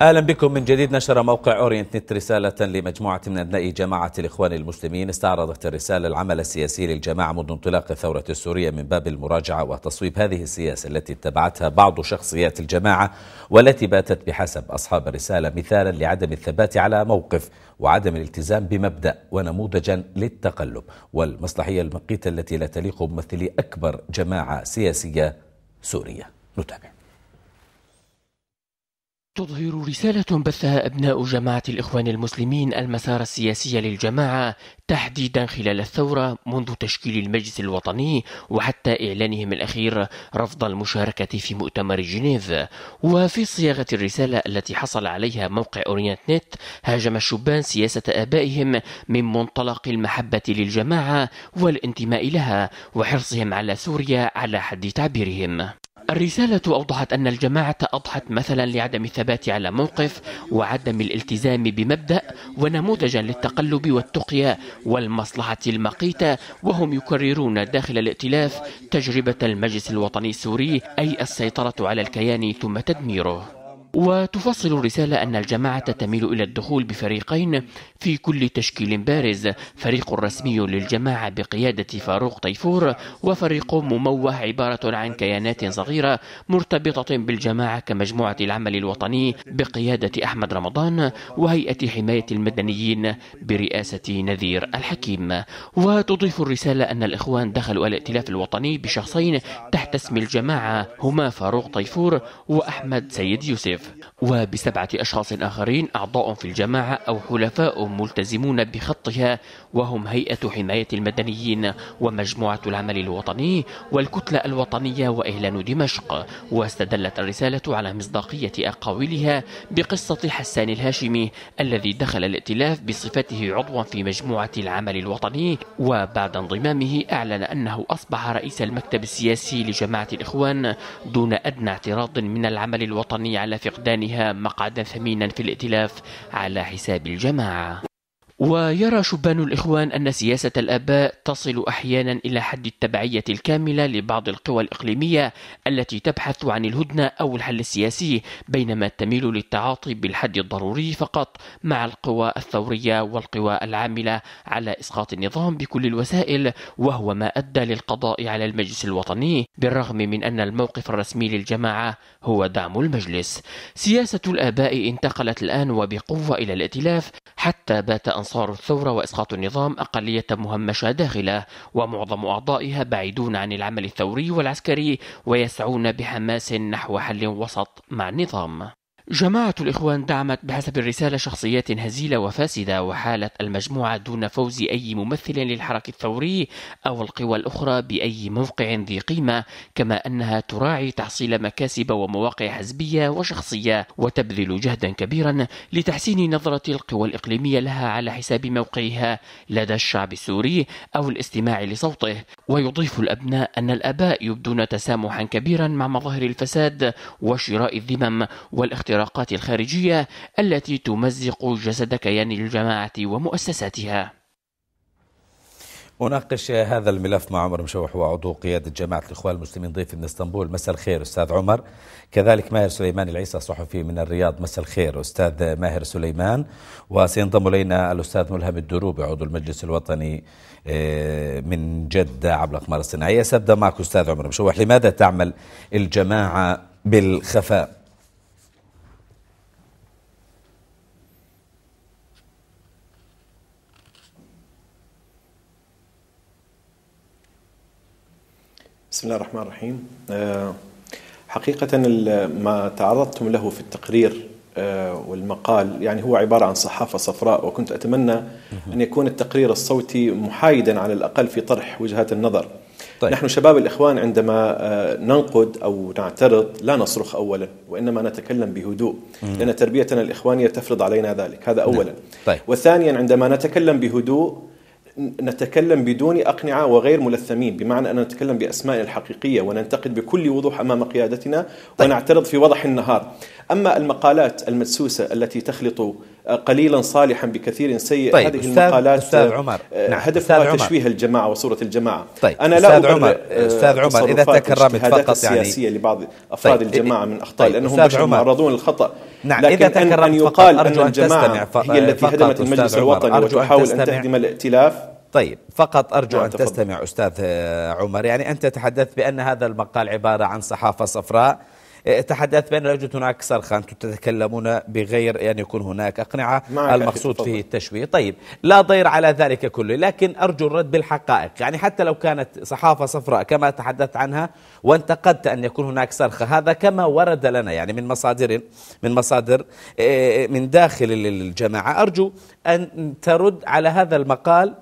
أهلا بكم من جديد. نشر موقع أورينت نت رسالة لمجموعة من أبناء جماعة الإخوان المسلمين. استعرضت الرسالة العمل السياسي للجماعة منذ انطلاق الثورة السورية من باب المراجعة وتصويب هذه السياسة التي اتبعتها بعض شخصيات الجماعة والتي باتت بحسب أصحاب الرسالة مثالا لعدم الثبات على موقف وعدم الالتزام بمبدأ ونموذجا للتقلب والمصلحية المقيتة التي لا تليق بممثلي أكبر جماعة سياسية سورية. نتابع. تظهر رسالة بثها أبناء جماعة الإخوان المسلمين المسار السياسي للجماعة تحديدا خلال الثورة منذ تشكيل المجلس الوطني وحتى إعلانهم الأخير رفض المشاركة في مؤتمر جنيف. وفي صياغة الرسالة التي حصل عليها موقع أورينت نت هاجم الشبان سياسة آبائهم من منطلق المحبة للجماعة والانتماء لها وحرصهم على سوريا على حد تعبيرهم. الرسالة أوضحت أن الجماعة أضحت مثلا لعدم الثبات على موقف وعدم الالتزام بمبدأ ونموذجا للتقلب والتقية والمصلحة المقيتة، وهم يكررون داخل الائتلاف تجربة المجلس الوطني السوري أي السيطرة على الكيان ثم تدميره. وتفصل الرسالة أن الجماعة تميل إلى الدخول بفريقين في كل تشكيل بارز، فريق رسمي للجماعة بقيادة فاروق طيفور وفريق مموه عبارة عن كيانات صغيرة مرتبطة بالجماعة كمجموعة العمل الوطني بقيادة أحمد رمضان وهيئة حماية المدنيين برئاسة نذير الحكيم. وتضيف الرسالة أن الإخوان دخلوا الائتلاف الوطني بشخصين تحت اسم الجماعة هما فاروق طيفور وأحمد سيد يوسف. الهاتف، وبسبعة أشخاص آخرين أعضاء في الجماعة أو حلفاء ملتزمون بخطها، وهم هيئة حماية المدنيين ومجموعة العمل الوطني والكتلة الوطنية وإعلان دمشق. واستدلت الرسالة على مصداقية أقاويلها بقصة حسن الهاشمي الذي دخل الائتلاف بصفته عضوا في مجموعة العمل الوطني، وبعد انضمامه أعلن أنه أصبح رئيس المكتب السياسي لجماعة الإخوان دون أدنى اعتراض من العمل الوطني على فقدانها مقعدا ثمينا في الائتلاف على حساب الجماعة. ويرى شبان الإخوان أن سياسة الآباء تصل أحيانا إلى حد التبعية الكاملة لبعض القوى الإقليمية التي تبحث عن الهدنة أو الحل السياسي، بينما تميل للتعاطي بالحد الضروري فقط مع القوى الثورية والقوى العاملة على إسقاط النظام بكل الوسائل، وهو ما أدى للقضاء على المجلس الوطني بالرغم من أن الموقف الرسمي للجماعة هو دعم المجلس. سياسة الآباء انتقلت الآن وبقوة إلى الائتلاف، حتى بات أنصار الثورة وإسقاط النظام أقلية مهمشة داخله، ومعظم أعضائها بعيدون عن العمل الثوري والعسكري ويسعون بحماس نحو حل وسط مع النظام. جماعة الإخوان دعمت بحسب الرسالة شخصيات هزيلة وفاسدة، وحالت المجموعة دون فوز أي ممثل للحراك الثوري أو القوى الأخرى بأي موقع ذي قيمة، كما أنها تراعي تحصيل مكاسب ومواقع حزبية وشخصية، وتبذل جهدا كبيرا لتحسين نظرة القوى الإقليمية لها على حساب موقعها لدى الشعب السوري أو الاستماع لصوته. ويضيف الأبناء أن الآباء يبدون تسامحا كبيرا مع مظاهر الفساد وشراء الذمم والاختراقات الخارجية التي تمزق جسد كيان الجماعة ومؤسساتها. أناقش هذا الملف مع عمر مشوح وعضو قيادة جماعة الإخوان المسلمين ضيفي من اسطنبول. مساء الخير أستاذ عمر. كذلك ماهر سليمان العيسى صحفي من الرياض. مساء الخير أستاذ ماهر سليمان. وسينضم إلينا الأستاذ ملهم الدروبي عضو المجلس الوطني من جدة عبر الأقمار الصناعية. سأبدأ معك أستاذ عمر مشوح، لماذا تعمل الجماعة بالخفاء؟ بسم الله الرحمن الرحيم. حقيقة ما تعرضتم له في التقرير والمقال يعني هو عبارة عن صحافة صفراء، وكنت أتمنى أن يكون التقرير الصوتي محايدا على الأقل في طرح وجهات النظر. طيب. نحن شباب الإخوان عندما ننقد أو نعترض لا نصرخ أولا، وإنما نتكلم بهدوء، لأن تربيتنا الإخوانية تفرض علينا ذلك. هذا أولا. طيب. وثانيا عندما نتكلم بهدوء نتكلم بدون أقنعة وغير ملثمين، بمعنى أن نتكلم بأسمائنا الحقيقية وننتقد بكل وضوح أمام قيادتنا ونعترض في وضح النهار. أما المقالات المدسوسة التي تخلط قليلا صالحا بكثير سيء، طيب. هذه المقالات أستاذ عمر، هدفها تشويه الجماعة وصورة الجماعة. طيب. أنا لا أبرر تصرفات إذا تكرمت فقط سياسية يعني لبعض أفراد طيب. الجماعة من أخطاء، طيب. لأنهم بشر معرضون للخطأ. نعم. لكن أن يقال أن الجماعة هي التي هدمت المجلس الوطني وتحاول أن تهدم الائتلاف. طيب، فقط أرجو أن تستمع أستاذ عمر. يعني أنت تحدثت بأن هذا المقال عبارة عن صحافة صفراء، تحدثت بأن لا يوجد هناك صرخة، أنتم تتكلمون بغير أن يعني يكون هناك أقنعة، المقصود فيه التشويه. طيب، لا ضير على ذلك كله، لكن أرجو الرد بالحقائق. يعني حتى لو كانت صحافة صفراء كما تحدثت عنها وانتقدت أن يكون هناك صرخة، هذا كما ورد لنا يعني من مصادر من داخل الجماعة، أرجو أن ترد على هذا المقال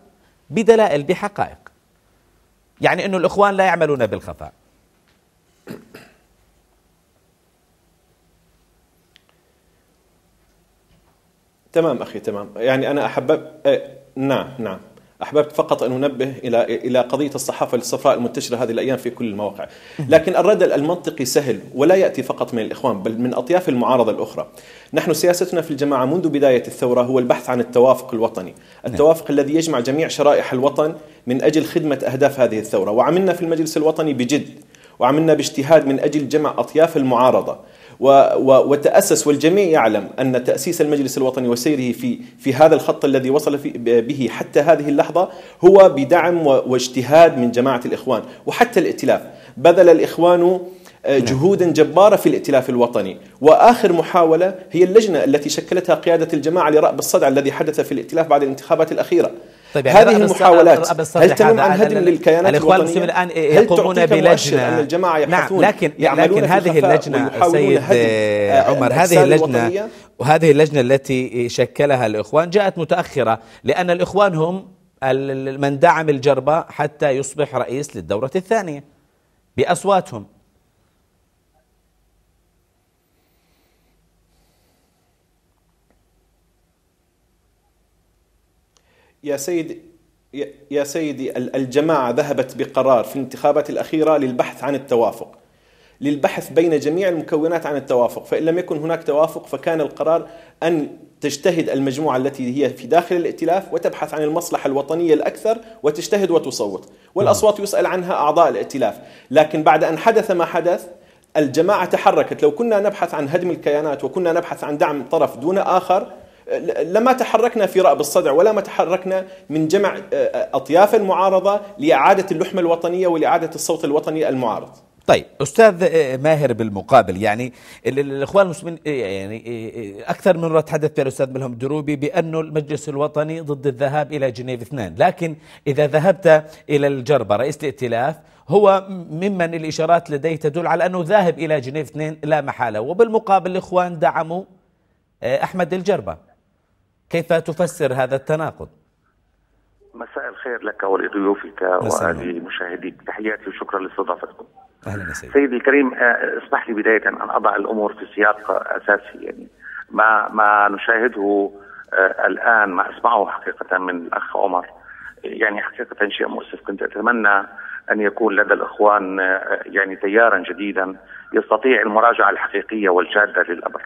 بدلائل بحقائق، يعني أن الإخوان لا يعملون بالخفاء. تمام أخي، تمام. يعني أنا أحببت فقط أن أنبه إلى قضية الصحافة الصفراء المنتشرة هذه الأيام في كل المواقع، لكن الرد المنطقي سهل ولا يأتي فقط من الإخوان بل من أطياف المعارضة الأخرى. نحن سياستنا في الجماعة منذ بداية الثورة هو البحث عن التوافق الوطني، التوافق الذي يجمع جميع شرائح الوطن من أجل خدمة أهداف هذه الثورة. وعملنا في المجلس الوطني بجد، وعملنا باجتهاد من أجل جمع أطياف المعارضة وتأسس، والجميع يعلم أن تأسيس المجلس الوطني وسيره في هذا الخط الذي وصل به حتى هذه اللحظة هو بدعم واجتهاد من جماعة الإخوان وحتى الائتلاف. بذل الإخوان جهودا جبارة في الائتلاف الوطني، وآخر محاولة هي اللجنة التي شكلتها قيادة الجماعة لرأب الصدع الذي حدث في الائتلاف بعد الانتخابات الأخيرة. طيب يعني هذه المحاولات هل تنم عن هدم للكيانات الوطنية؟ الآن يقومون بلجنة أن الجماعة يبحثون لكن هذه اللجنة سيد عمر هذه اللجنة التي شكلها الإخوان جاءت متأخرة لأن الإخوان هم من دعم الجربة حتى يصبح رئيس للدورة الثانية بأصواتهم. يا سيدي الجماعة ذهبت بقرار في الانتخابات الأخيرة للبحث عن التوافق، للبحث بين جميع المكونات عن التوافق، فإن لم يكن هناك توافق فكان القرار أن تجتهد المجموعة التي هي في داخل الائتلاف وتبحث عن المصلحة الوطنية الأكثر وتجتهد وتصوت، والأصوات يسأل عنها أعضاء الائتلاف. لكن بعد أن حدث ما حدث الجماعة تحركت. لو كنا نبحث عن هدم الكيانات وكنا نبحث عن دعم طرف دون آخر لما تحركنا في رأب الصدع، ولا ما تحركنا من جمع أطياف المعارضة لإعادة اللحمة الوطنية ولإعادة الصوت الوطني المعارض. طيب أستاذ ماهر، بالمقابل يعني الإخوان المسلمين يعني أكثر من مرة تحدث فيها الأستاذ ملهم الدروبي بأنه المجلس الوطني ضد الذهاب إلى جنيف اثنان، لكن إذا ذهبت إلى الجربة رئيس الائتلاف هو ممن الإشارات لديه تدل على أنه ذاهب إلى جنيف اثنان لا محالة، وبالمقابل الإخوان دعموا أحمد الجربة، كيف تفسر هذا التناقض؟ مساء الخير لك ولضيوفك ولمشاهديك، تحياتي وشكرا لاستضافتكم. اهلا وسهلا. سيدي الكريم، اسمح لي بدايه ان اضع الامور في سياق اساسي. يعني ما نشاهده الان، ما اسمعه حقيقه من الاخ عمر، يعني حقيقه شيء مؤسف. كنت اتمنى ان يكون لدى الاخوان يعني تيارا جديدا يستطيع المراجعه الحقيقيه والجاده للامر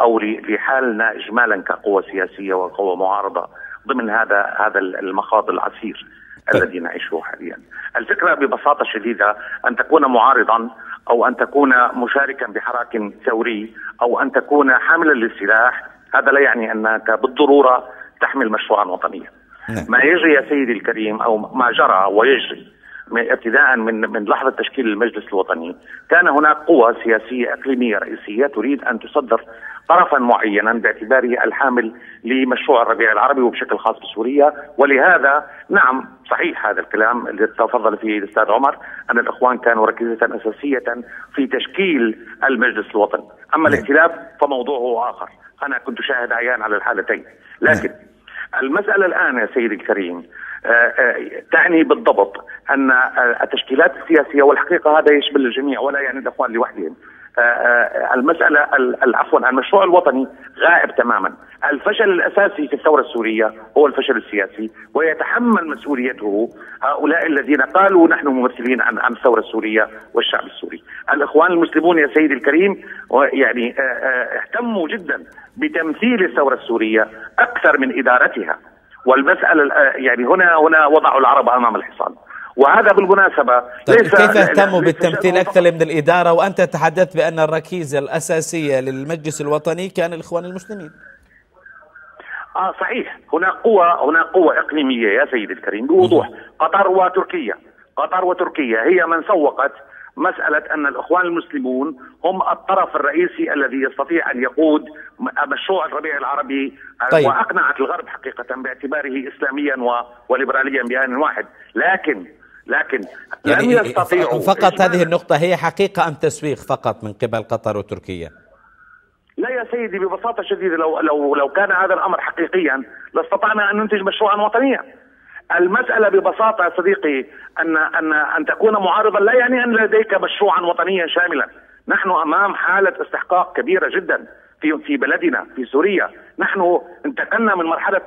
أو لحالنا إجمالا كقوة سياسية وقوة معارضة ضمن هذا المخاض العسير الذي نعيشه حاليا. الفكرة ببساطة شديدة أن تكون معارضا أو أن تكون مشاركا بحراك ثوري أو أن تكون حاملا للسلاح، هذا لا يعني أنك بالضرورة تحمل مشروعا وطنيا. ما يجري يا سيدي الكريم أو ما جرى ويجري ابتداء من لحظة تشكيل المجلس الوطني، كان هناك قوى سياسية إقليمية رئيسية تريد أن تصدر طرفا معينا باعتباره الحامل لمشروع الربيع العربي وبشكل خاص بسوريا. ولهذا نعم صحيح هذا الكلام اللي تفضل فيه الأستاذ عمر أن الإخوان كانوا ركيزة أساسية في تشكيل المجلس الوطني. أما الائتلاف فموضوعه آخر، أنا كنت شاهد عيان على الحالتين. لكن المسألة الآن يا سيدي الكريم تعني بالضبط أن التشكيلات السياسية، والحقيقة هذا يشمل الجميع ولا يعني الإخوان لوحدهم، المسألة عفوا المشروع الوطني غائب تماما. الفشل الأساسي في الثورة السورية هو الفشل السياسي، ويتحمل مسؤوليته هؤلاء الذين قالوا نحن ممثلين عن الثورة السورية والشعب السوري. الإخوان المسلمون يا سيدي الكريم يعني اهتموا جدا بتمثيل الثورة السورية أكثر من إدارتها، والمسألة يعني هنا وضعوا العرب أمام الحصان. وهذا بالمناسبة ليس كيف اهتموا بالتمثيل أكثر من الإدارة، وأنت تحدثت بأن الركيزة الأساسية للمجلس الوطني كان الإخوان المسلمين. صحيح، هناك قوة إقليمية يا سيدي الكريم بوضوح، قطر وتركيا هي من سوقت مسألة أن الإخوان المسلمون هم الطرف الرئيسي الذي يستطيع أن يقود مشروع الربيع العربي. طيب. وأقنعت الغرب حقيقة باعتباره إسلاميا وليبراليا بآن واحد، لكن يعني لم يستطيعوا. فقط هذه النقطة، هي حقيقة أم تسويق فقط من قبل قطر وتركيا؟ لا يا سيدي، ببساطة شديدة لو كان هذا الأمر حقيقيا لاستطعنا أن ننتج مشروعا وطنيا. المسألة ببساطة صديقي أن تكون معارضا لا يعني أن لديك مشروعا وطنيا شاملا. نحن أمام حالة استحقاق كبيرة جدا في بلدنا في سوريا. نحن انتقلنا من مرحلة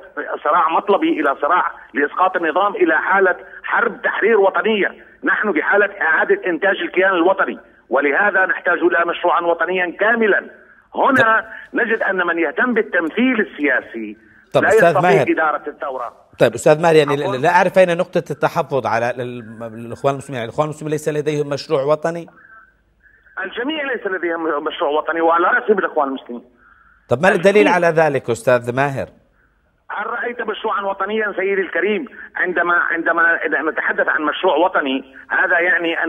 صراع مطلبي إلى صراع لإسقاط النظام إلى حالة حرب تحرير وطنية. نحن بحالة إعادة إنتاج الكيان الوطني، ولهذا نحتاج إلى مشروعا وطنيا كاملا. هنا نجد أن من يهتم بالتمثيل السياسي لا يستطيع إدارة الثورة. طيب أستاذ ماهر، يعني لا أعرف أين نقطة التحفظ على الإخوان المسلمين. يعني الإخوان المسلمين ليس لديهم مشروع وطني؟ الجميع ليس لديهم مشروع وطني، وعلى رأسهم الإخوان المسلمين. طب ما الدليل على ذلك أستاذ ماهر؟ هل رأيت مشروعا وطنيا سيدي الكريم؟ عندما نتحدث عن مشروع وطني هذا يعني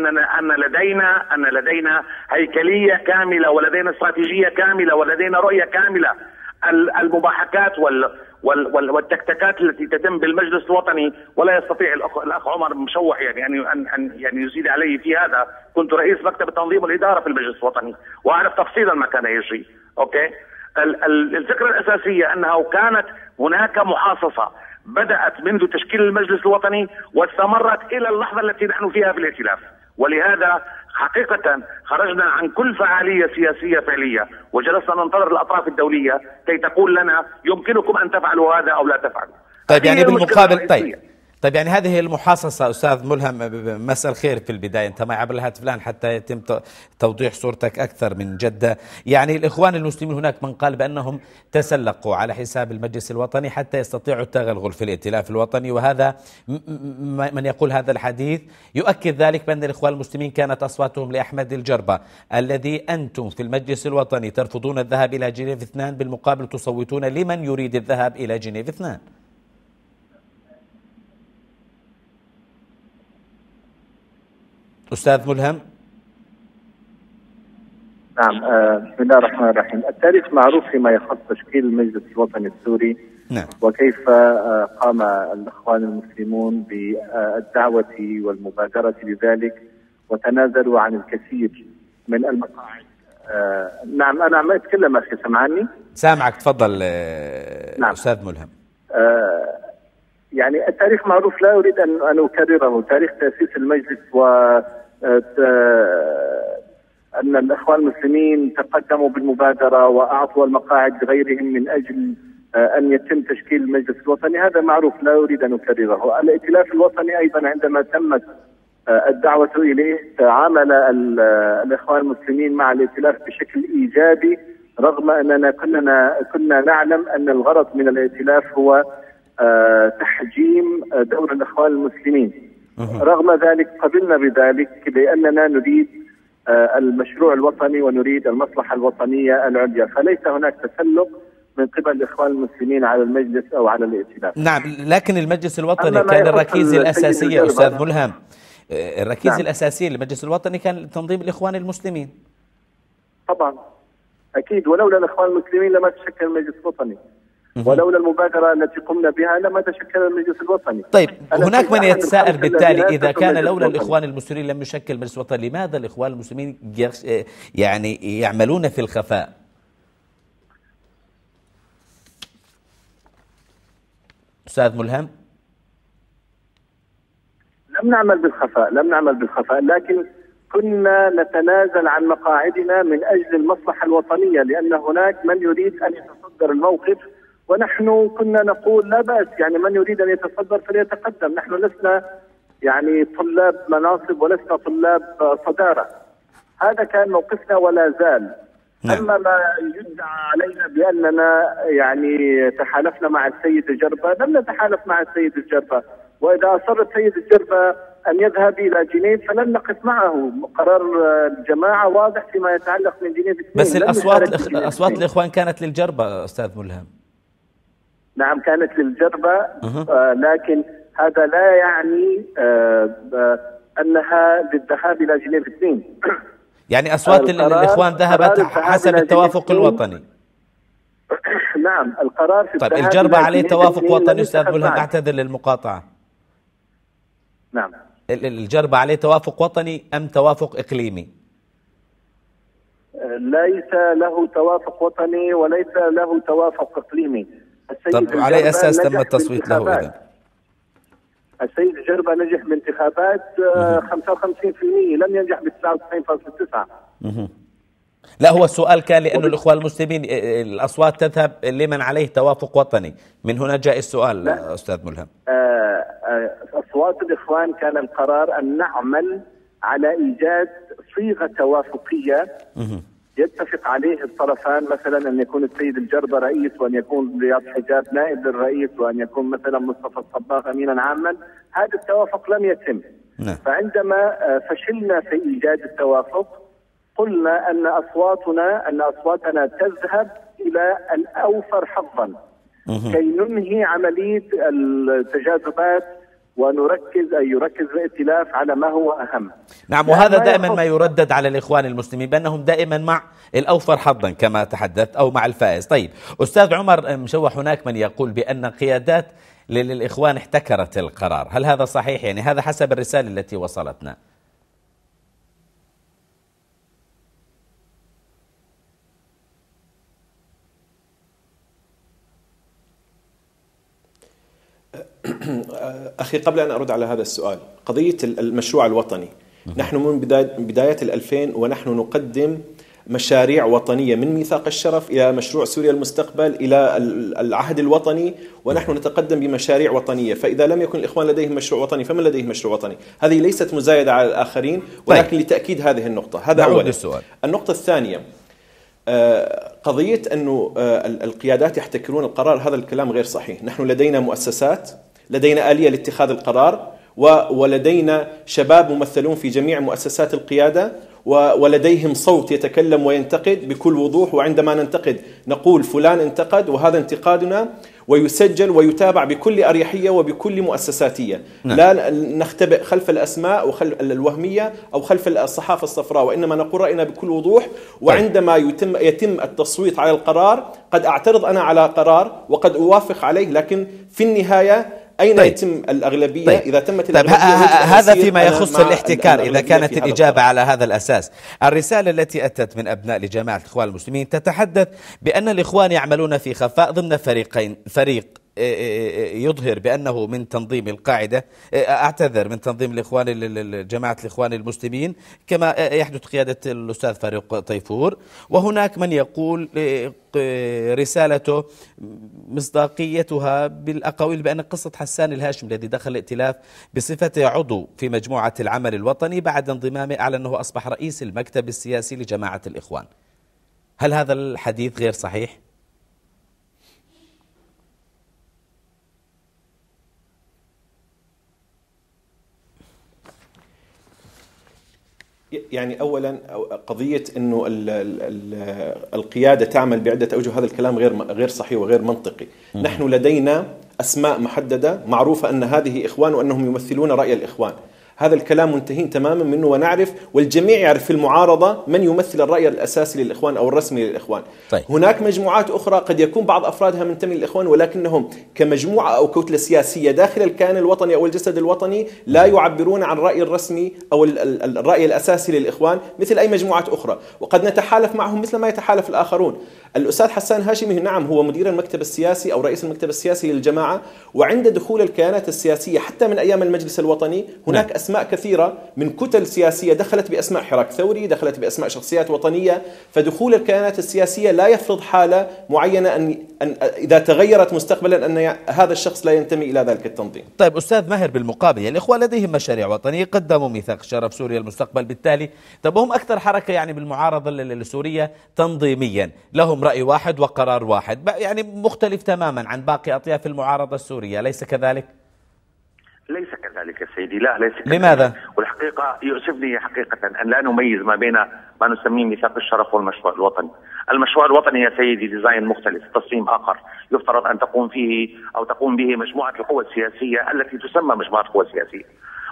أن لدينا هيكلية كاملة، ولدينا استراتيجية كاملة، ولدينا رؤية كاملة. المباحكات والتكتكات التي تتم بالمجلس الوطني، ولا يستطيع الاخ عمر مشوح يعني يزيد علي في هذا. كنت رئيس مكتب التنظيم والاداره في المجلس الوطني واعرف تفصيلا ما كان يجري. اوكي، الفكره الاساسيه انها كانت هناك محاصصه بدات منذ تشكيل المجلس الوطني واستمرت الى اللحظه التي نحن فيها في الائتلاف، ولهذا حقيقة خرجنا عن كل فعالية سياسية فعلية وجلسنا ننتظر الأطراف الدولية كي تقول لنا يمكنكم أن تفعلوا هذا أو لا تفعلوا. طيب يعني بالمقابل، طيب يعني هذه المحاصصة أستاذ ملهم، مساء الخير في البداية، أنت معي عبر الهاتف الآن حتى يتم توضيح صورتك أكثر من جدة. يعني الإخوان المسلمين هناك من قال بأنهم تسلقوا على حساب المجلس الوطني حتى يستطيعوا التغلغل في الائتلاف الوطني، وهذا من يقول هذا الحديث يؤكد ذلك بأن الإخوان المسلمين كانت أصواتهم لأحمد الجربة، الذي أنتم في المجلس الوطني ترفضون الذهاب إلى جنيف اثنان، بالمقابل تصوتون لمن يريد الذهاب إلى جنيف اثنان. أستاذ ملهم. نعم، بسم الله الرحمن الرحيم. التاريخ معروف فيما يخص تشكيل المجلس الوطني السوري، نعم، وكيف قام الإخوان المسلمون بالدعوة والمبادرة لذلك وتنازلوا عن الكثير من المقاعد. نعم، أنا ما أتكلم أخي، سمعني؟ سامعك، تفضل. نعم. أستاذ ملهم، يعني التاريخ معروف، لا أريد أن أكرره. تاريخ تأسيس المجلس و أن الإخوان المسلمين تقدموا بالمبادرة وأعطوا المقاعد لغيرهم من أجل أن يتم تشكيل المجلس الوطني، هذا معروف لا أريد أن أكرره. الائتلاف الوطني أيضا عندما تمت الدعوة إليه تعامل الإخوان المسلمين مع الائتلاف بشكل إيجابي، رغم أننا كنا نعلم أن الغرض من الائتلاف هو تحجيم دور الإخوان المسلمين. رغم ذلك قبلنا بذلك لأننا نريد المشروع الوطني ونريد المصلحة الوطنية العليا، فليس هناك تسلق من قبل الإخوان المسلمين على المجلس أو على الائتلاف. نعم، لكن المجلس الوطني كان الركيزة الأساسية أستاذ ملهم، الركيزة الأساسية للمجلس الوطني كان تنظيم الإخوان المسلمين. طبعا أكيد، ولولا الإخوان المسلمين لما تشكل المجلس الوطني، ولولا المبادرة التي قمنا بها لما تشكل المجلس الوطني. طيب هناك من يتساءل بالتالي، إذا كان لولا الإخوان المسلمين لم يشكل المجلس الوطني، لماذا الإخوان المسلمين يعني يعملون في الخفاء؟ أستاذ ملهم، لم نعمل بالخفاء، لم نعمل بالخفاء، لكن كنا نتنازل عن مقاعدنا من أجل المصلحة الوطنية، لأن هناك من يريد أن يتصدر الموقف، ونحن كنا نقول لا بأس، يعني من يريد أن يتصدر فليتقدم، نحن لسنا يعني طلاب مناصب ولسنا طلاب صدارة. هذا كان موقفنا ولا زال. أما ما يدعى علينا بأننا يعني تحالفنا مع السيد الجربة، لم نتحالف مع السيد الجربة، وإذا أصر السيد الجربة أن يذهب إلى جنيف فلن نقف معه. قرار الجماعة واضح فيما يتعلق من جنيف اثنين. بس الأصوات الإخوان كانت للجربة أستاذ ملهم. نعم كانت للجربة، لكن هذا لا يعني أنها للذهاب إلى جنيف اثنين. يعني أصوات الإخوان ذهبت حسب التوافق الوطني. نعم القرار في. طيب الجربة عليه توافق وطني أستاذ ملهم، أعتذر للمقاطعة. نعم الجربة عليه توافق وطني أم توافق إقليمي؟ ليس له توافق وطني وليس له توافق إقليمي. طب على أي أساس تم التصويت له إذا؟ السيد الجربة نجح بانتخابات 55%، لم ينجح ب 99.9. لا هو السؤال كان لأنه الإخوان المسلمين الأصوات تذهب لمن عليه توافق وطني، من هنا جاء السؤال. لا. أستاذ ملهم، أصوات الإخوان كان القرار أن نعمل على إيجاد صيغة توافقية يتفق عليه الطرفان، مثلا أن يكون السيد الجربة رئيس، وأن يكون رياض حجاب نائب للرئيس، وأن يكون مثلا مصطفى الصباغ أمينا عاما. هذا التوافق لم يتم. فعندما فشلنا في إيجاد التوافق قلنا أن أصواتنا تذهب إلى الأوفر حظا كي ننهي عملية التجاذبات ونركز أي يركز الائتلاف على ما هو أهم. نعم، وهذا دائما ما يردد على الإخوان المسلمين بأنهم دائما مع الأوفر حظا كما تحدثت أو مع الفائز. طيب أستاذ عمر مشوح، هناك من يقول بأن قيادات للإخوان احتكرت القرار، هل هذا صحيح؟ يعني هذا حسب الرسالة التي وصلتنا. أخي، قبل أن أرد على هذا السؤال، قضية المشروع الوطني، نحن من بداية 2000 ونحن نقدم مشاريع وطنية، من ميثاق الشرف إلى مشروع سوريا المستقبل إلى العهد الوطني، ونحن نتقدم بمشاريع وطنية. فإذا لم يكن الإخوان لديهم مشروع وطني فمن لديهم مشروع وطني؟ هذه ليست مزايدة على الآخرين، ولكن طيب. لتأكيد هذه النقطة، هذا أول السؤال. النقطة الثانية، قضية أنه القيادات يحتكرون القرار، هذا الكلام غير صحيح. نحن لدينا مؤسسات، لدينا آلية لاتخاذ القرار، ولدينا شباب ممثلون في جميع مؤسسات القيادة، ولديهم صوت يتكلم وينتقد بكل وضوح، وعندما ننتقد نقول فلان انتقد وهذا انتقادنا، ويسجل ويتابع بكل أريحية وبكل مؤسساتية. نعم. لا نختبئ خلف الأسماء وخلف الوهمية أو خلف الصحافة الصفراء، وإنما نقول رأينا بكل وضوح. وعندما يتم التصويت على القرار، قد أعترض أنا على قرار وقد أوافق عليه، لكن في النهاية أين يتم الأغلبية؟ إذا تمت الأغلبية هذا فيما يخص الاحتكار، إذا كانت الإجابة على هذا الأساس. الرسالة التي أتت من أبناء لجماعة الإخوان المسلمين تتحدث بأن الإخوان يعملون في خفاء ضمن فريقين، فريق يظهر بأنه من تنظيم القاعدة، أعتذر، من تنظيم الإخوان جماعة الإخوان المسلمين كما يحدث قيادة الأستاذ فاروق طيفور، وهناك من يقول رسالته مصداقيتها بالأقاويل بأن قصة حسان الهاشمي الذي دخل الائتلاف بصفته عضو في مجموعة العمل الوطني بعد انضمامه أعلن أنه أصبح رئيس المكتب السياسي لجماعة الإخوان، هل هذا الحديث غير صحيح؟ يعني أولا قضية أنه القيادة تعمل بعدة أوجه، هذا الكلام غير صحيح وغير منطقي. نحن لدينا أسماء محددة معروفة أن هذه إخوان وأنهم يمثلون رأي الإخوان، هذا الكلام منتهين تماما منه، ونعرف والجميع يعرف في المعارضة من يمثل الرأي الأساسي للإخوان أو الرسمي للإخوان. طيب. هناك مجموعات أخرى قد يكون بعض أفرادها منتمي للإخوان، ولكنهم كمجموعة أو كتلة سياسية داخل الكيان الوطني أو الجسد الوطني لا يعبرون عن الرأي الرسمي أو الرأي الأساسي للإخوان مثل أي مجموعات أخرى، وقد نتحالف معهم مثل ما يتحالف الآخرون. الأستاذ حسان هاشمي نعم هو مدير المكتب السياسي أو رئيس المكتب السياسي للجماعة، وعند دخول الكيانات السياسية حتى من أيام المجلس الوطني هناك أسماء كثيرة من كتل سياسية دخلت بأسماء حراك ثوري، دخلت بأسماء شخصيات وطنية، فدخول الكيانات السياسية لا يفرض حالة معينة أن إذا تغيرت مستقبلا أن هذا الشخص لا ينتمي إلى ذلك التنظيم. طيب أستاذ ماهر، بالمقابل الإخوان لديهم مشاريع وطنية، قدموا ميثاق شرف سوريا المستقبل، بالتالي طب هم أكثر حركة يعني بالمعارضة السورية تنظيميا، لهم رأي واحد وقرار واحد، يعني مختلف تماما عن باقي أطياف المعارضة السورية، أليس كذلك؟ ليس كذلك يا سيدي، لا ليس كذلك. لماذا؟ والحقيقة يؤسفني حقيقة أن لا نميز ما بين ما نسميه ميثاق الشرف والمشروع الوطني. المشروع الوطني يا سيدي ديزاين مختلف، تصميم آخر يفترض أن تقوم فيه أو تقوم به مجموعة القوى السياسية التي تسمى مجموعة القوى السياسية،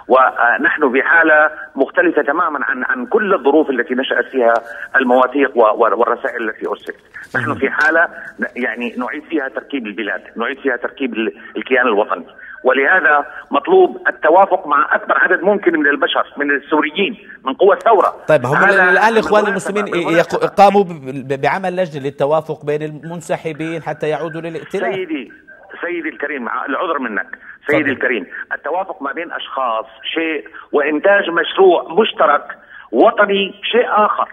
ونحن بحالة مختلفة تماما عن كل الظروف التي نشأت فيها المواثيق والرسائل التي أرسلت. نحن في حالة يعني نعيد فيها تركيب البلاد، نعيد فيها تركيب الكيان الوطني، ولهذا مطلوب التوافق مع أكبر عدد ممكن من البشر، من السوريين، من قوى الثورة. طيب هم الآن الإخوان المسلمين قاموا بعمل لجنة للتوافق بين المنسحبين حتى يعودوا للائتلاف. سيدي الكريم، العذر منك سيدي الكريم، التوافق ما بين أشخاص شيء، وإنتاج مشروع مشترك وطني شيء آخر،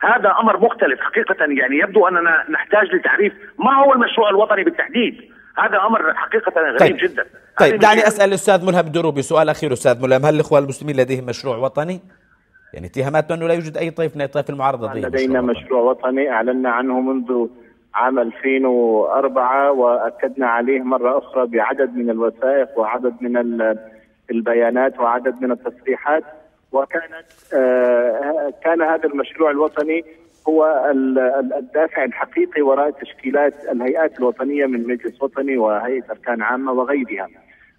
هذا أمر مختلف حقيقة. يعني يبدو أننا نحتاج لتعريف ما هو المشروع الوطني بالتحديد، هذا أمر حقيقة غريب جدا. طيب دعني أسأل الأستاذ ملهم الدروبي سؤال أخير. أستاذ ملهم، هل الإخوان المسلمين لديهم مشروع وطني؟ يعني اتهامات أنه لا يوجد أي طيف من طيف المعارضة. لدينا مشروع وطني أعلنا عنه منذ عام 2004 وأكدنا عليه مرة أخرى بعدد من الوثائق وعدد من البيانات وعدد من التصريحات، وكانت كان هذا المشروع الوطني هو الدافع الحقيقي وراء تشكيلات الهيئات الوطنية من مجلس وطني وهيئة أركان عامة وغيرها.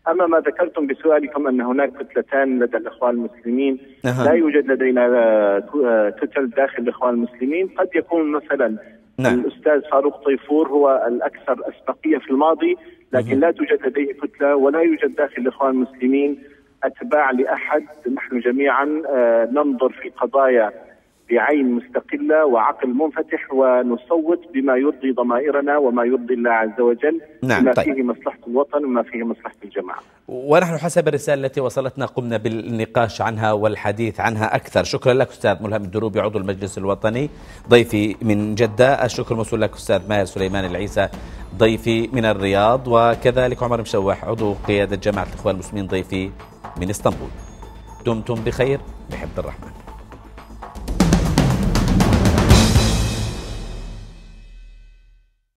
أما ما ذكرتم بسؤالكم أن هناك كتلتان لدى الإخوان المسلمين، لا يوجد لدينا كتل داخل الإخوان المسلمين. قد يكون مثلا الأستاذ فاروق طيفور هو الأكثر أسبقية في الماضي، لكن لا توجد لديه كتلة ولا يوجد داخل الإخوان المسلمين أتباع لأحد. نحن جميعا ننظر في قضايا بعين مستقلة وعقل منفتح، ونصوت بما يرضي ضمائرنا وما يرضي الله عز وجل، بما فيه مصلحة الوطن وما فيه مصلحة الجماعة. ونحن حسب الرسالة التي وصلتنا قمنا بالنقاش عنها والحديث عنها أكثر. شكرا لك أستاذ ملهم الدروبي عضو المجلس الوطني ضيفي من جدة. الشكر موصول لك أستاذ ماهر سليمان العيسى ضيفي من الرياض، وكذلك عمر مشوح عضو قيادة جماعة الإخوان المسلمين ضيفي من اسطنبول. دمتم بخير بحفظ الرحمن.